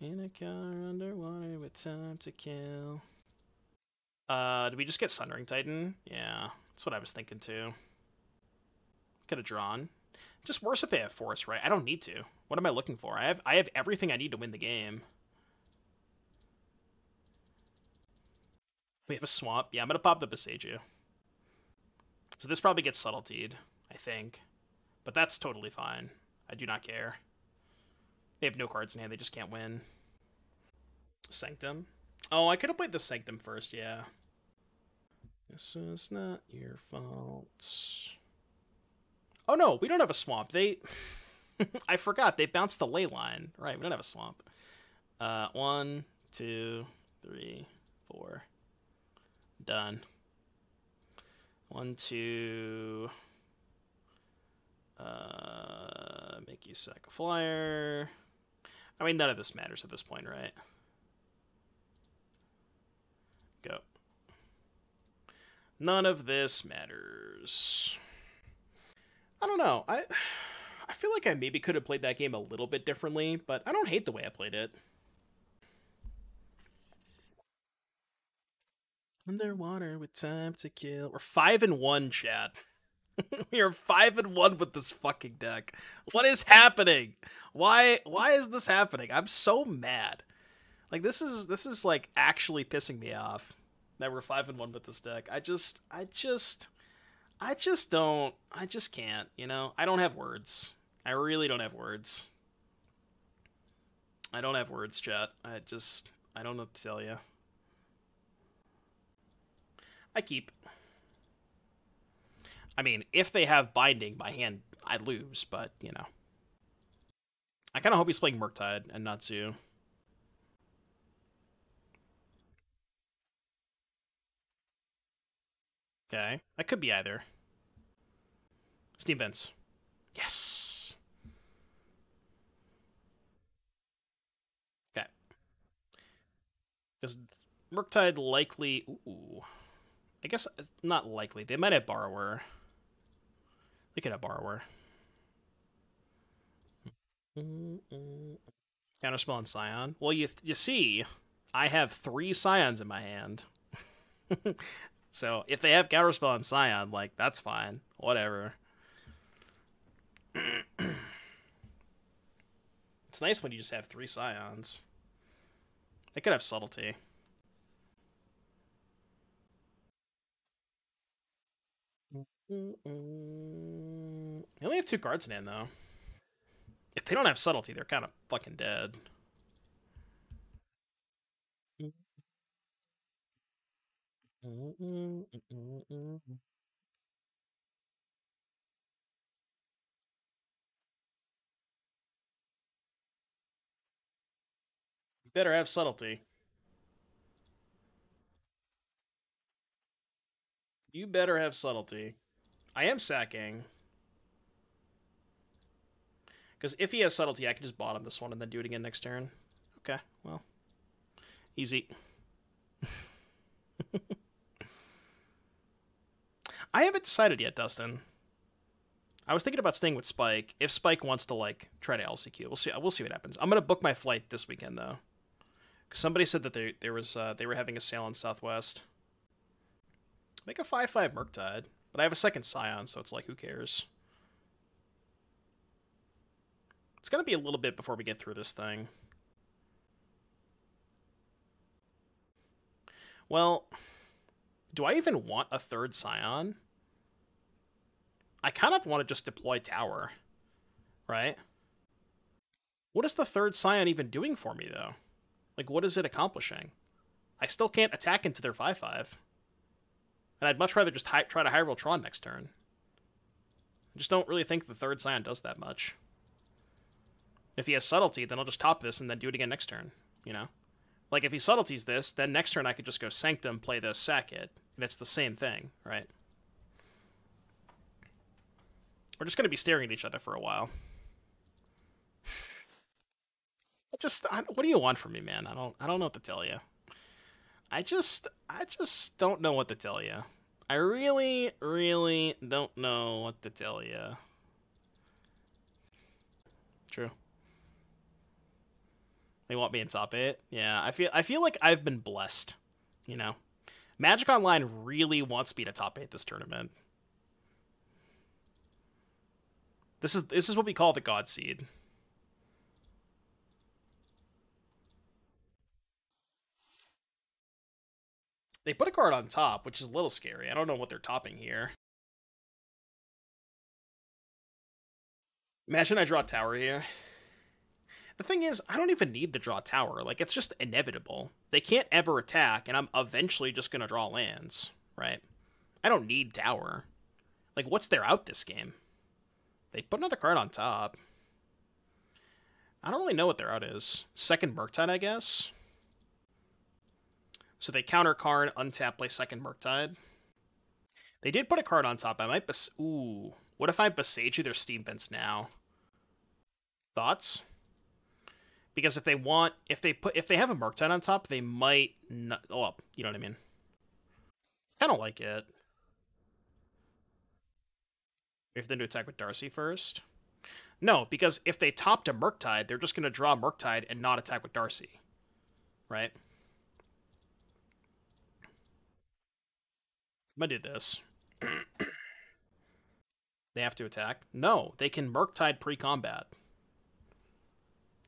In a car underwater with time to kill. Uh, did we just get Sundering Titan? Yeah, that's what I was thinking too. Could have drawn. Just worse if they have force, right? I don't need to. What am I looking for? I have I have everything I need to win the game. We have a swamp. Yeah, I'm gonna pop the Boseiju. So this probably gets subtletied, I think. But that's totally fine. I do not care. They have no cards in hand, they just can't win. Sanctum. Oh, I could have played the Sanctum first, yeah. This is not your fault. Oh no, we don't have a swamp. They, I forgot, they bounced the ley line. Right, we don't have a swamp. Uh, one, two, three, four. Done. One, two. Uh, make you sack a flyer. I mean, none of this matters at this point, right? Go. None of this matters. I don't know. I I feel like I maybe could have played that game a little bit differently, but I don't hate the way I played it. Underwater with time to kill. We're five and one, chat. We are five and one with this fucking deck. What is happening? Why why is this happening? I'm so mad. Like this is this is like actually pissing me off that we're five and one with this deck. I just I just I just don't, I just can't, you know? I don't have words. I really don't have words. I don't have words, chat. I just, I don't know what to tell you. I keep. I mean, if they have Binding by hand, I lose, but, you know. I kind of hope he's playing Murktide and not Zoo. Okay, that could be either. Steam vents. Yes! Okay. Because Murktide likely... Ooh. I guess not likely. They might have Borrower. They could have Borrower. Counterspell and Scion. Well, you, you see, I have three Scions in my hand. So, if they have Counterspell and Scion, like, that's fine. Whatever. It's nice when you just have three Scions. They could have Subtlety. They only have two cards in hand, though. If they don't have Subtlety, they're kind of fucking dead. Better have subtlety. You better have subtlety. I am sacking. Because if he has subtlety, I can just bottom this one and then do it again next turn. Okay, well. Easy. I haven't decided yet, Dustin. I was thinking about staying with Spike. If Spike wants to, like, try to L C Q, we'll see. We'll see what happens. I'm gonna book my flight this weekend though, because somebody said that they there was uh, they were having a sale on Southwest. Make a five five Murktide, but I have a second Scion, so it's like, who cares? It's gonna be a little bit before we get through this thing. Well, do I even want a third Scion? I kind of want to just deploy Tower, right? What is the third Scion even doing for me, though? Like, what is it accomplishing? I still can't attack into their five five. And I'd much rather just hi try to Hyrule Tron next turn. I just don't really think the third Scion does that much. If he has subtlety, then I'll just top this and then do it again next turn, you know? Like, if he subtleties this, then next turn I could just go Sanctum, play this, sack it, and it's the same thing, right? We're just going to be staring at each other for a while. I just, I, what do you want from me, man? I don't, I don't know what to tell you. I just, I just don't know what to tell you. I really, really don't know what to tell you. True. They want me in top eight. Yeah, I feel, I feel like I've been blessed, you know? Magic Online really wants me to top eight this tournament. This is this is what we call the God Seed. They put a card on top, which is a little scary. I don't know what they're topping here. Imagine I draw Tower here. The thing is, I don't even need to draw Tower. Like, it's just inevitable. They can't ever attack, and I'm eventually just going to draw lands, right? I don't need Tower. Like, what's their out this game? They put another card on top. I don't really know what their out is. Second Murktide, I guess. So they counter Karn, untap, play second Murktide. They did put a card on top. I might bes- Ooh. What if I Boseiju their Steam Vents now? Thoughts? Because if they want, if they put, if they have a Murktide on top, they might not. Oh, you know what I mean? I don't like it. If they do attack with Darcy first? No, because if they topped a Murktide, they're just going to draw Murktide and not attack with Darcy. Right? I'm going to do this. They have to attack? No, they can Murktide pre-combat.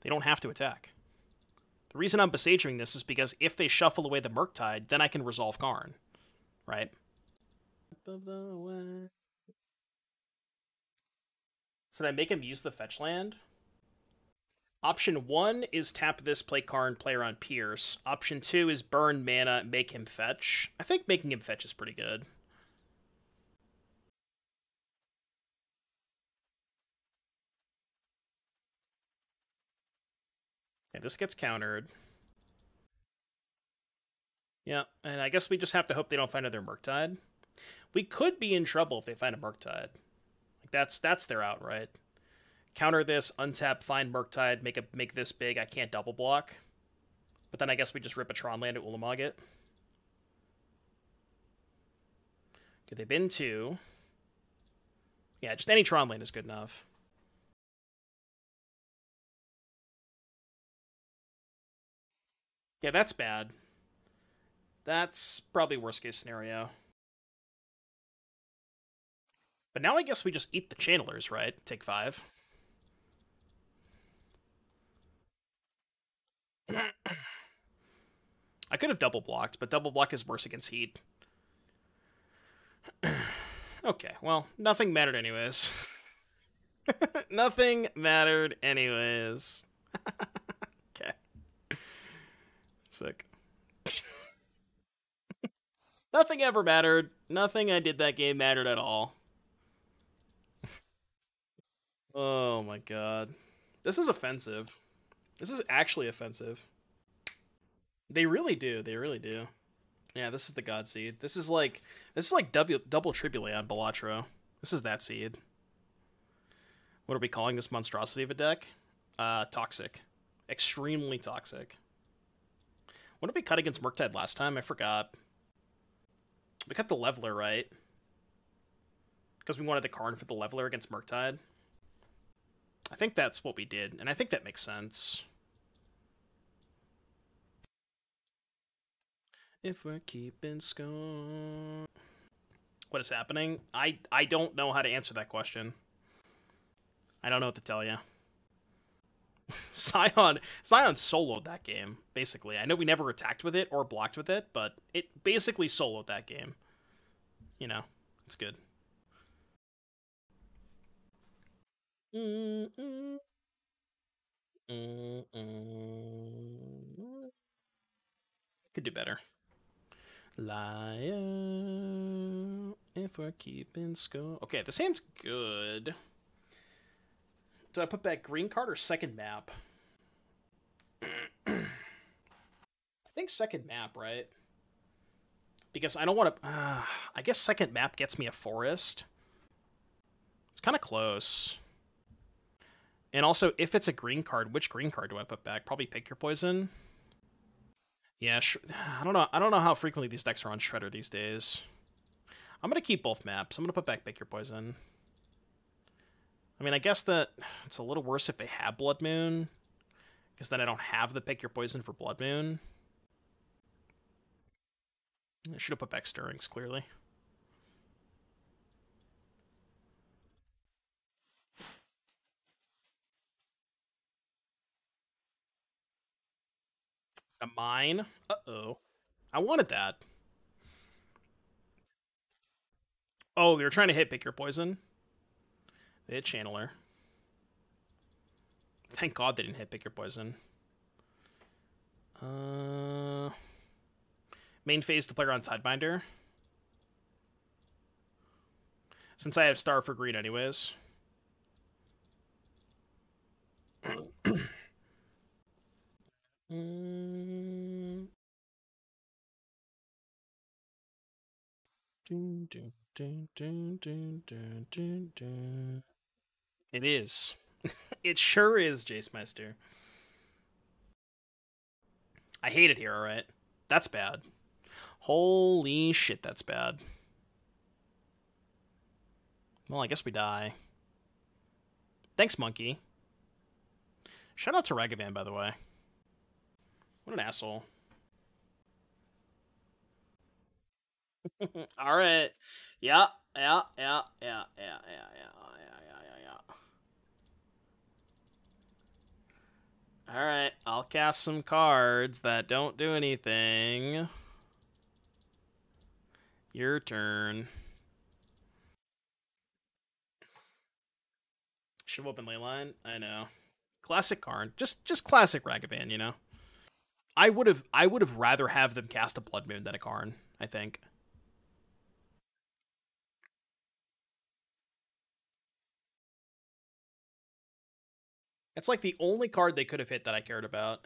They don't have to attack. The reason I'm Besaging this is because if they shuffle away the Murktide, then I can resolve Karn. Right? Above the way. Should I make him use the fetch land? Option one is tap this, play Karn, player on Pierce. Option two is burn mana, make him fetch. I think making him fetch is pretty good. Okay, this gets countered. Yeah, and I guess we just have to hope they don't find another Murktide. We could be in trouble if they find a Murktide. That's that's their out, right? Counter this, untap, find Murktide, make a make this big. I can't double block, but then I guess we just rip a Tron land at Ulamog it. Okay, they've been two. Yeah, just any Tron land is good enough. Yeah, that's bad. That's probably worst case scenario. But now I guess we just eat the channelers, right? Take five. I could have double blocked, but double block is worse against heat. Okay, well, nothing mattered anyways. Nothing mattered anyways. Okay. Sick. Nothing ever mattered. Nothing I did that game mattered at all. Oh my god. This is offensive. This is actually offensive. They really do. They really do. Yeah, this is the God Seed. This is like this is like double double Tribulate on Bellatro. This is that seed. What are we calling this monstrosity of a deck? Uh, toxic. Extremely toxic. What did we cut against Murktide last time? I forgot. We cut the Leveler, right? Because we wanted the Karn for the Leveler against Murktide. I think that's what we did, and I think that makes sense. If we're keeping score... What is happening? I, I don't know how to answer that question. I don't know what to tell you. Scion, Scion soloed that game, basically. I know we never attacked with it or blocked with it, but it basically soloed that game. You know, it's good. Mm-mm. Mm-mm. Could do better. Liar, if we're keeping score. Okay, this hand's good. Do I put back green card or second map? I think second map, right? Because I don't want to... Uh, I guess second map gets me a forest. It's kind of close. And also, if it's a green card, which green card do I put back? Probably Pick Your Poison. Yeah, sh I don't know. I don't know how frequently these decks are on Shredder these days. I'm going to keep both maps. I'm going to put back Pick Your Poison. I mean, I guess that it's a little worse if they have Blood Moon, because then I don't have the Pick Your Poison for Blood Moon. I should have put back Stirrings, clearly. A mine? Uh-oh. I wanted that. Oh, they were trying to hit Pick Your Poison. They hit Channeler. Thank God they didn't hit Pick Your Poison. Uh, main phase to player on Tidebinder. Since I have Star for green anyways. mm. dun, dun, dun, dun, dun, dun, dun, dun. It is. It sure is, Jacemeister. I hate it here, alright? That's bad. Holy shit, that's bad. Well, I guess we die. Thanks, Monkey. Shout out to Ragavan, by the way. What an asshole. Alright. Yeah, yeah, yeah, yeah, yeah, yeah, yeah, yeah, yeah, yeah. All right, I'll cast some cards that don't do anything. Your turn. Should open Leyline. I know. Classic Karn. Just just classic Ragavan, you know. I would have I would have rather have them cast a Blood Moon than a Karn, I think. It's like the only card they could have hit that I cared about.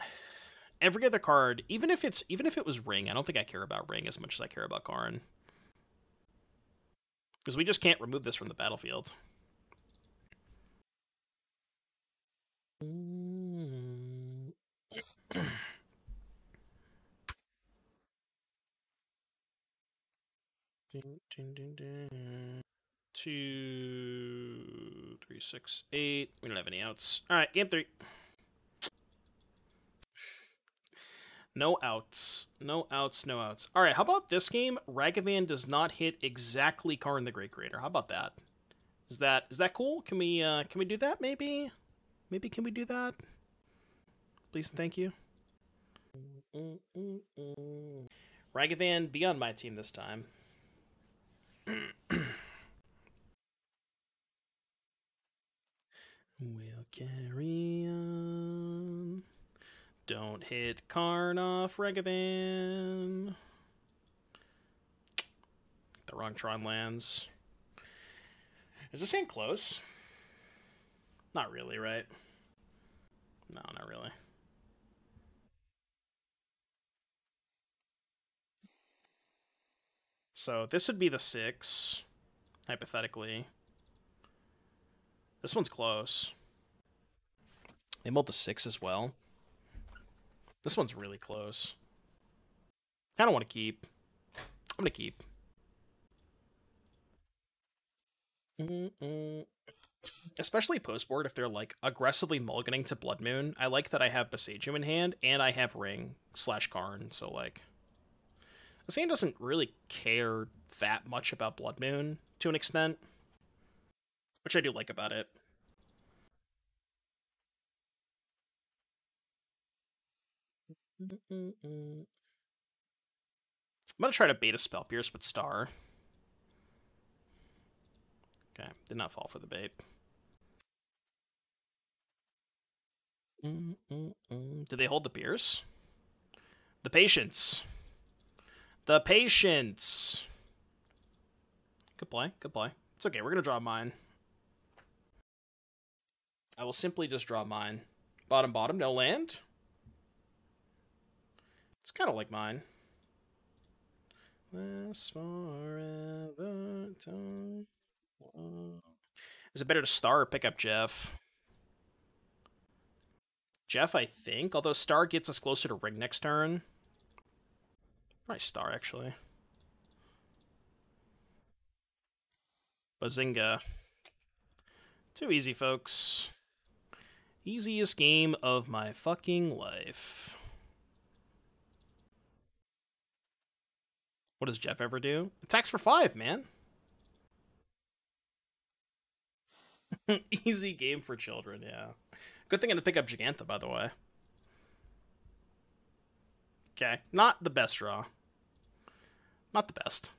Every other card, even if it's even if it was Ring, I don't think I care about Ring as much as I care about Karn. Because we just can't remove this from the battlefield. Two, three, six, eight. We don't have any outs. All right, game three. No outs. No outs, no outs. All right, how about this game? Ragavan does not hit exactly Karn the Great Creator. How about that? Is that is that cool? Can we uh, can we do that maybe? Maybe can we do that? Please and thank you. Ragavan, be on my team this time. We'll carry on. Don't hit Karn off Ragavan. Wrong Tron lands. Is this hand close? Not really, right? No, not really. So this would be the six, hypothetically. This one's close. They mulled the six as well. This one's really close. I don't want to keep. I'm going to keep. Mm-mm. Especially post-board, if they're like aggressively mulliganing to Blood Moon. I like that I have Boseiju in hand, and I have Ring slash Karn, so like... This hand doesn't really care that much about Blood Moon, to an extent. Which I do like about it. I'm gonna try to bait a Spell Pierce with Star. Okay, did not fall for the bait. Did they hold the Pierce? The Patience! The Patience! Good play, good play. It's okay, we're gonna draw mine. I will simply just draw mine. Bottom, bottom, no land. It's kind of like mine. Last forever time. Is it better to Star or pick up Jeff? Jeff, I think. Although Star gets us closer to Ring next turn. Probably Star, actually. Bazinga. Too easy, folks. Easiest game of my fucking life. What does Jeff ever do? Attacks for five, man. Easy game for children, yeah. Good thing I had to pick up Jegantha, by the way. Okay, not the best draw. Not the best.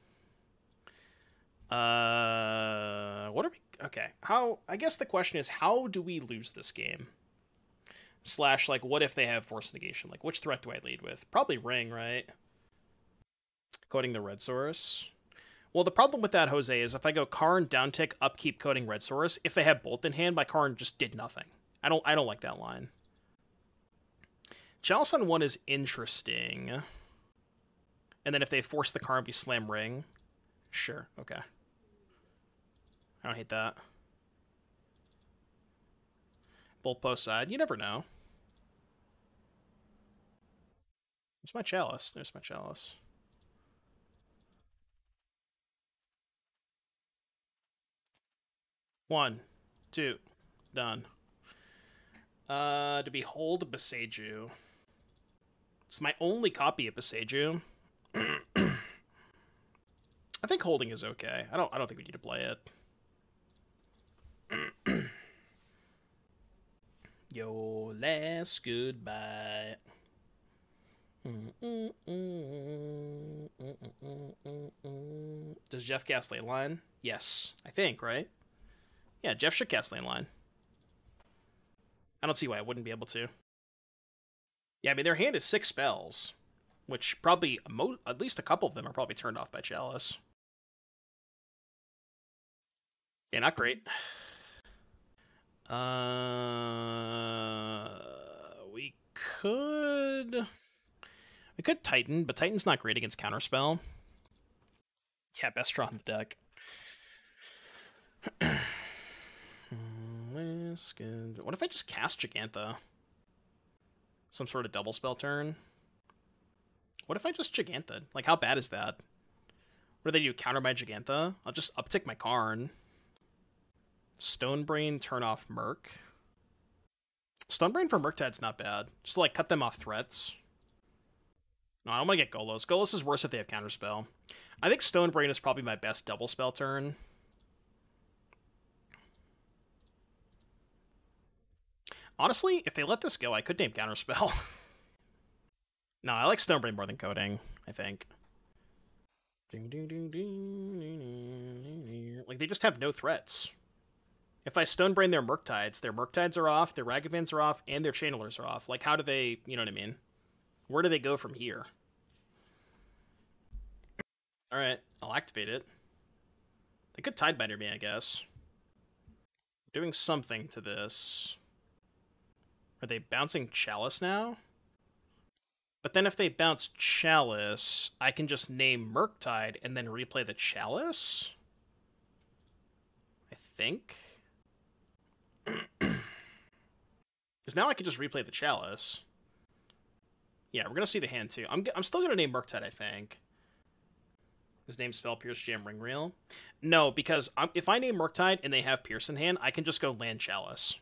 Uh, what are we... Okay, how... I guess the question is, how do we lose this game? Slash, like, what if they have Force Negation? Like, which threat do I lead with? Probably Ring, right? Coating the Red Source. Well, the problem with that, Jose, is if I go Karn, down tick, upkeep, coating Red Source, if they have Bolt in hand, my Karn just did nothing. I don't I don't like that line. Chalice on one is interesting. And then if they force the Karn, we slam Ring. Sure, okay. I don't hate that. Bolt post side, you never know. There's my Chalice. There's my Chalice. One, two, done. Uh, to behold Boseiju. It's my only copy of Boseiju. I think holding is okay. I don't. I don't think we need to play it. Your last goodbye. Does Jeff cast Leyline? Yes, I think. Right. Yeah, Jeff should cast Leyline. I don't see why I wouldn't be able to. Yeah, I mean, their hand is six spells, which probably, mo at least a couple of them are probably turned off by Chalice. Yeah, not great. Uh, we could... We could Titan, but Titan's not great against Counterspell. Yeah, best draw on the deck. What if I just cast Jegantha? Some sort of double spell turn? What if I just Jegantha? Like, how bad is that? What do they do? Counter my Jegantha? I'll just uptick my Karn. Stone Brain, turn off Murk. Stone Brain for Murktide's not bad. Just to, like, cut them off threats. No, I don't want to get Golos. Golos is worse if they have Counterspell. I think Stone Brain is probably my best double spell turn. Honestly, if they let this go, I could name Counterspell. No, I like Stone Brain more than Coating, I think. Like, they just have no threats. If I Stone Brain their Murktides, their Murktides are off, their Ragavans are off, and their Channelers are off. Like, how do they... You know what I mean? Where do they go from here? Alright, I'll activate it. They could Tidebinder me, I guess. Doing something to this. Are they bouncing Chalice now? But then if they bounce Chalice, I can just name Murktide and then replay the Chalice? I think. Because now I can just replay the Chalice. Yeah, we're going to see the hand too. I'm, I'm still going to name Murktide, I think. His name's Spell Pierce Jam Ring Reel. No, because I'm, if I name Murktide and they have Pierce in hand, I can just go land Chalice.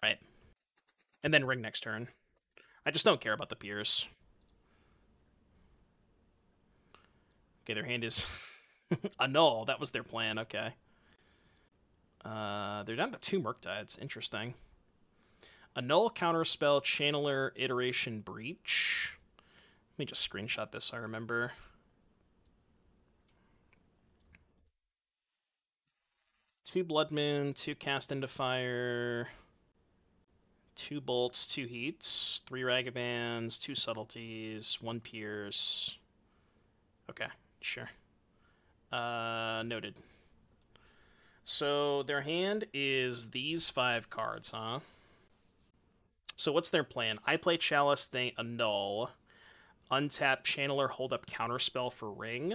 Right? And then Ring next turn. I just don't care about the Pierce. Okay, their hand is a null. That was their plan. Okay. Uh, they're down to two Murktides. Interesting. A null, Counterspell, Channeler, Iteration, Breach. Let me just screenshot this, I remember. Two Blood Moon, two Cast into Fire, two Bolts, two Heats, three Ragavans, two Subtleties, one Pierce. Okay, sure. Uh, noted. So their hand is these five cards, huh? So what's their plan? I play Chalice, they annul. Untap Channeler, hold up Counterspell for Ring.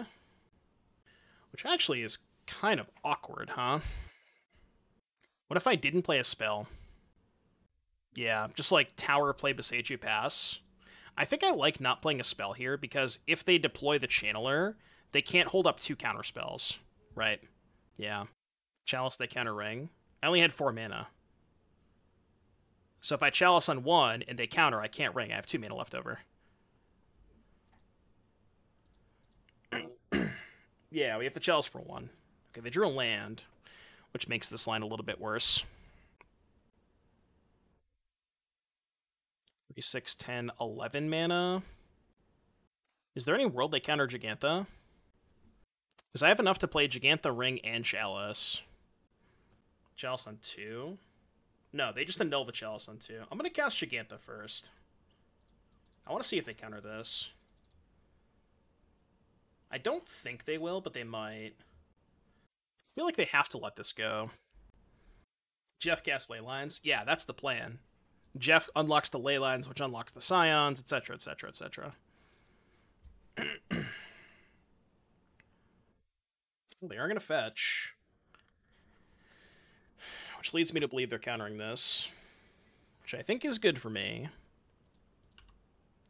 Which actually is kind of awkward, huh? What if I didn't play a spell? Yeah, just like Tower, play Boseiju, pass. I think I like not playing a spell here because if they deploy the Channeler, they can't hold up two counter spells, right? Yeah. Chalice, they counter Ring. I only had four mana. So if I Chalice on one and they counter, I can't Ring. I have two mana left over. Yeah, we have the Chalice for one. Okay, they drew a land, which makes this line a little bit worse. three, six, ten, eleven mana. Is there any world they counter Jegantha? Because I have enough to play Jegantha, Ring, and Chalice. Chalice on two? No, they just annul the Chalice on two. I'm going to cast Jegantha first. I want to see if they counter this. I don't think they will, but they might. I feel like they have to let this go. Jeff casts Ley Lines. Yeah, that's the plan. Jeff unlocks the Ley Lines, which unlocks the Scions, et cetera, et cetera, et cetera. They are going to fetch. Which leads me to believe they're countering this. Which I think is good for me.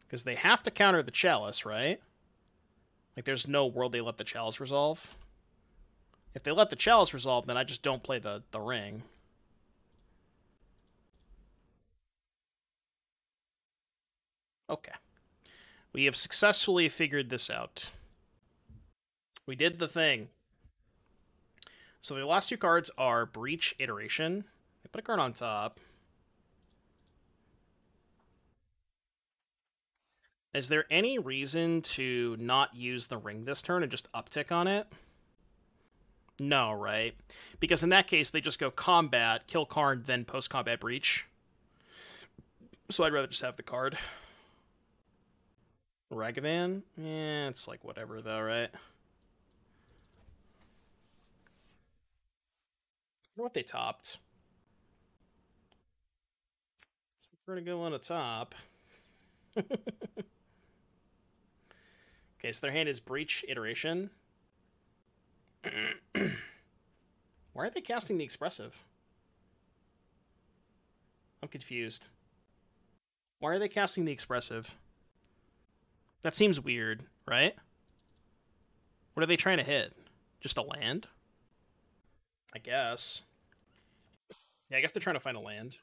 Because they have to counter the Chalice, right? Like, there's no world they let the Chalice resolve. If they let the Chalice resolve, then I just don't play the, the Ring. Okay. We have successfully figured this out. We did the thing. So the last two cards are Breach, Iteration. I put a card on top. Is there any reason to not use the Ring this turn and just uptick on it? No, right? Because in that case, they just go combat, kill Karn, then post-combat Breach. So I'd rather just have the card. Ragavan? Yeah, it's like whatever though, right? I wonder what they topped. So we're gonna go on a top. Okay, so their hand is Breach, Iteration. Why aren't they casting the Expressive? I'm confused. Why are they casting the Expressive? That seems weird, right? What are they trying to hit? Just a land? I guess. Yeah, I guess they're trying to find a land.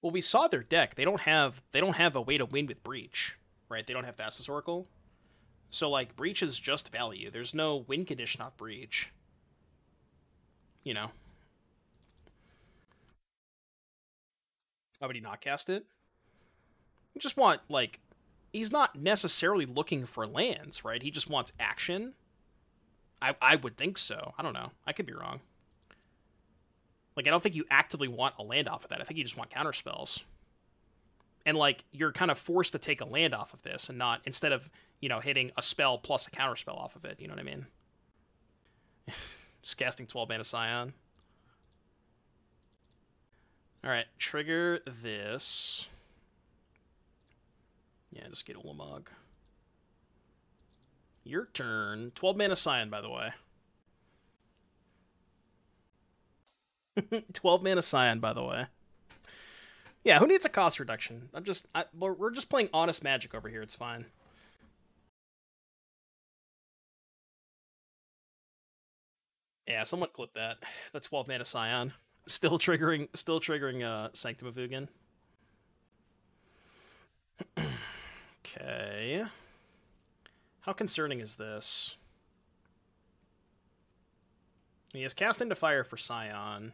Well, we saw their deck. They don't have they don't have a way to win with Breach, right? They don't have Thassa's Oracle. So, like, Breach is just value. There's no win condition off Breach. You know. Why would he not cast it? You just want, like, he's not necessarily looking for lands, right? He just wants action. I, I would think so. I don't know. I could be wrong. Like, I don't think you actively want a land off of that. I think you just want counterspells. And, like, you're kind of forced to take a land off of this and not, instead of, you know, hitting a spell plus a counterspell off of it. You know what I mean? Just casting twelve mana Scion. Alright, trigger this. Yeah, just get Ulamog. Your turn. twelve mana Scion, by the way. twelve mana Scion, by the way. Yeah, who needs a cost reduction? I'm just, I, we're just playing honest Magic over here. It's fine. Yeah, someone clip that. That's twelve mana Scion. Still triggering, still triggering uh, Sanctum of Ugin. Okay. How concerning is this? He has Cast into Fire for Scion.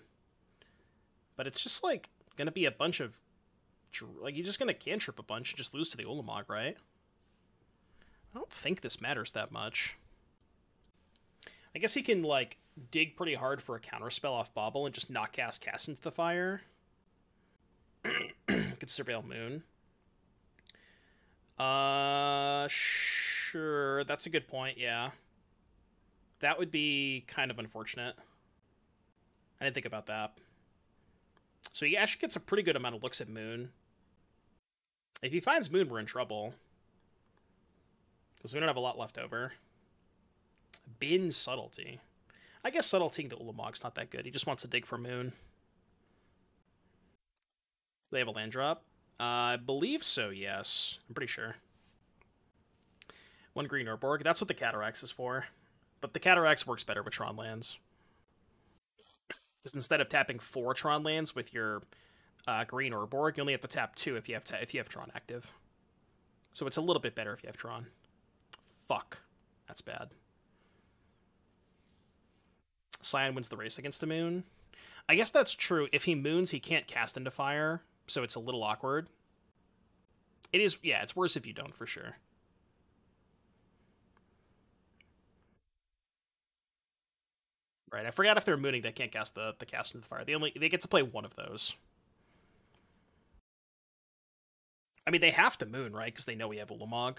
But it's just like going to be a bunch of... Like, you're just going to cantrip a bunch and just lose to the Ulamog, right? I don't think this matters that much. I guess he can, like, dig pretty hard for a counterspell off Bobble and just not cast Cast into the Fire. Could Surveil Moon. Uh, sure. That's a good point, yeah. That would be kind of unfortunate. I didn't think about that. So he actually gets a pretty good amount of looks at Moon. If he finds Moon, we're in trouble. Because we don't have a lot left over. Bin Subtlety. I guess Subtletying the Ulamog's not that good. He just wants to dig for Moon. They have a land drop? Uh, I believe so, yes. I'm pretty sure. One green Urborg. That's what the Cataracts is for. But the Cataracts works better with Tron lands. Because instead of tapping four Tron lands with your uh, green Urborg, you only have to tap two if you have ta if you have Tron active. So it's a little bit better if you have Tron. Fuck. That's bad. Scion wins the race against the Moon. I guess that's true. If he moons, he can't cast into fire, so it's a little awkward. It is, yeah, it's worse if you don't, for sure. Right, I forgot if they're mooning, they can't cast the, the cast into the fire. They only they get to play one of those. I mean, they have to moon, right? Because they know we have Ulamog.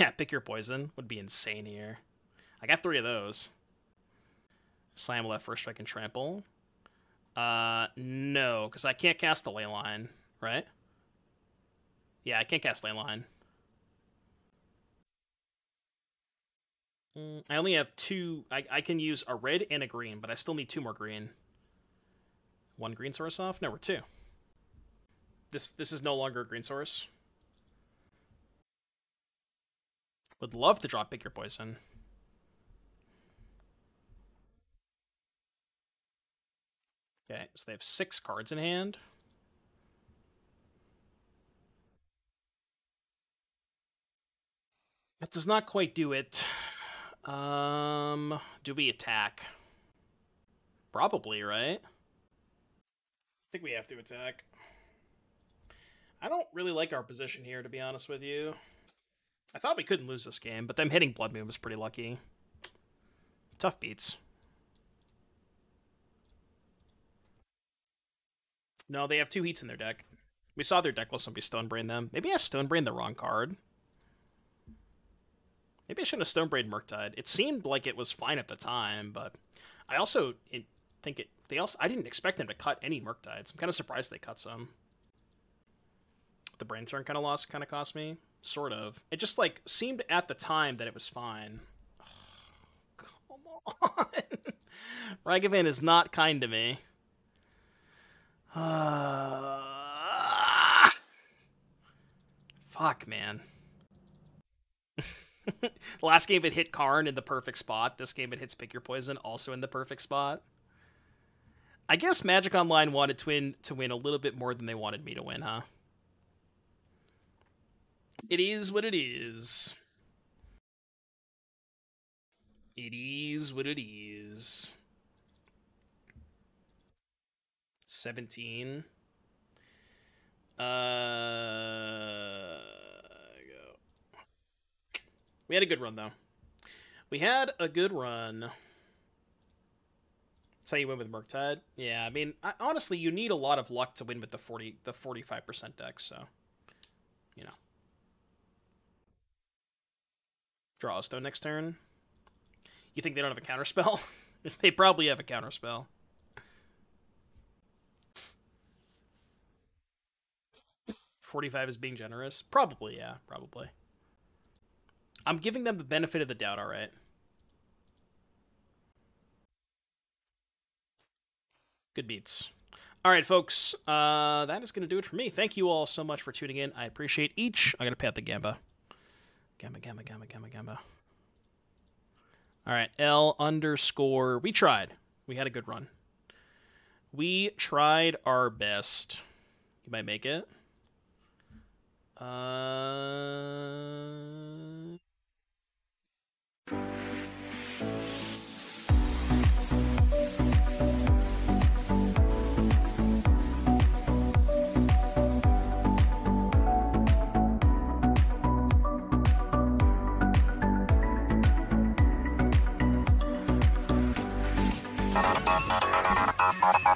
Yeah, Pick Your Poison would be insane here. I got three of those. Slam left, first strike, and trample. Uh, no, because I can't cast the Leyline, right? Yeah, I can't cast Leyline. Mm, I only have two. I, I can use a red and a green, but I still need two more green. One green source off? No, we're two. This, this is no longer a green source. Would love to drop Pick Your Poison. Okay, so they have six cards in hand. That does not quite do it. Um, do we attack? Probably, right? I think we have to attack. I don't really like our position here, to be honest with you. I thought we couldn't lose this game, but them hitting Blood Moon was pretty lucky. Tough beats. No, they have two heats in their deck. We saw their deck list and we Stone Brain them. Maybe I Stone Brain the wrong card. Maybe I shouldn't have Stone Brain Murktide. It seemed like it was fine at the time, but I also think it. They also I didn't expect them to cut any Murktides. I'm kind of surprised they cut some. The Brain Turn kind of loss kind of cost me. Sort of. It just, like, seemed at the time that it was fine. Oh, come on. Ragavan is not kind to me. Uh... Fuck, man. The last game it hit Karn in the perfect spot. This game it hits Pick Your Poison also in the perfect spot. I guess Magic Online wanted to win, to win a little bit more than they wanted me to win, huh? It is what it is. It is what it is. seventeen. Uh, go. We had a good run, though. We had a good run. That's how you win with Murktide. Yeah, I mean, I, honestly, you need a lot of luck to win with the forty, the forty-five percent deck. So, you know. Draw a stone next turn. You think they don't have a counterspell? They probably have a counterspell. forty-five is being generous. Probably, yeah. Probably. I'm giving them the benefit of the doubt, alright. Good beats. Alright, folks. Uh, that is going to do it for me. Thank you all so much for tuning in. I appreciate each. I'm going to pay out the gamba. Gamba, gamba, gamba, gamba, gamba. Alright, L underscore... We tried. We had a good run. We tried our best. You might make it. Uh... Bye.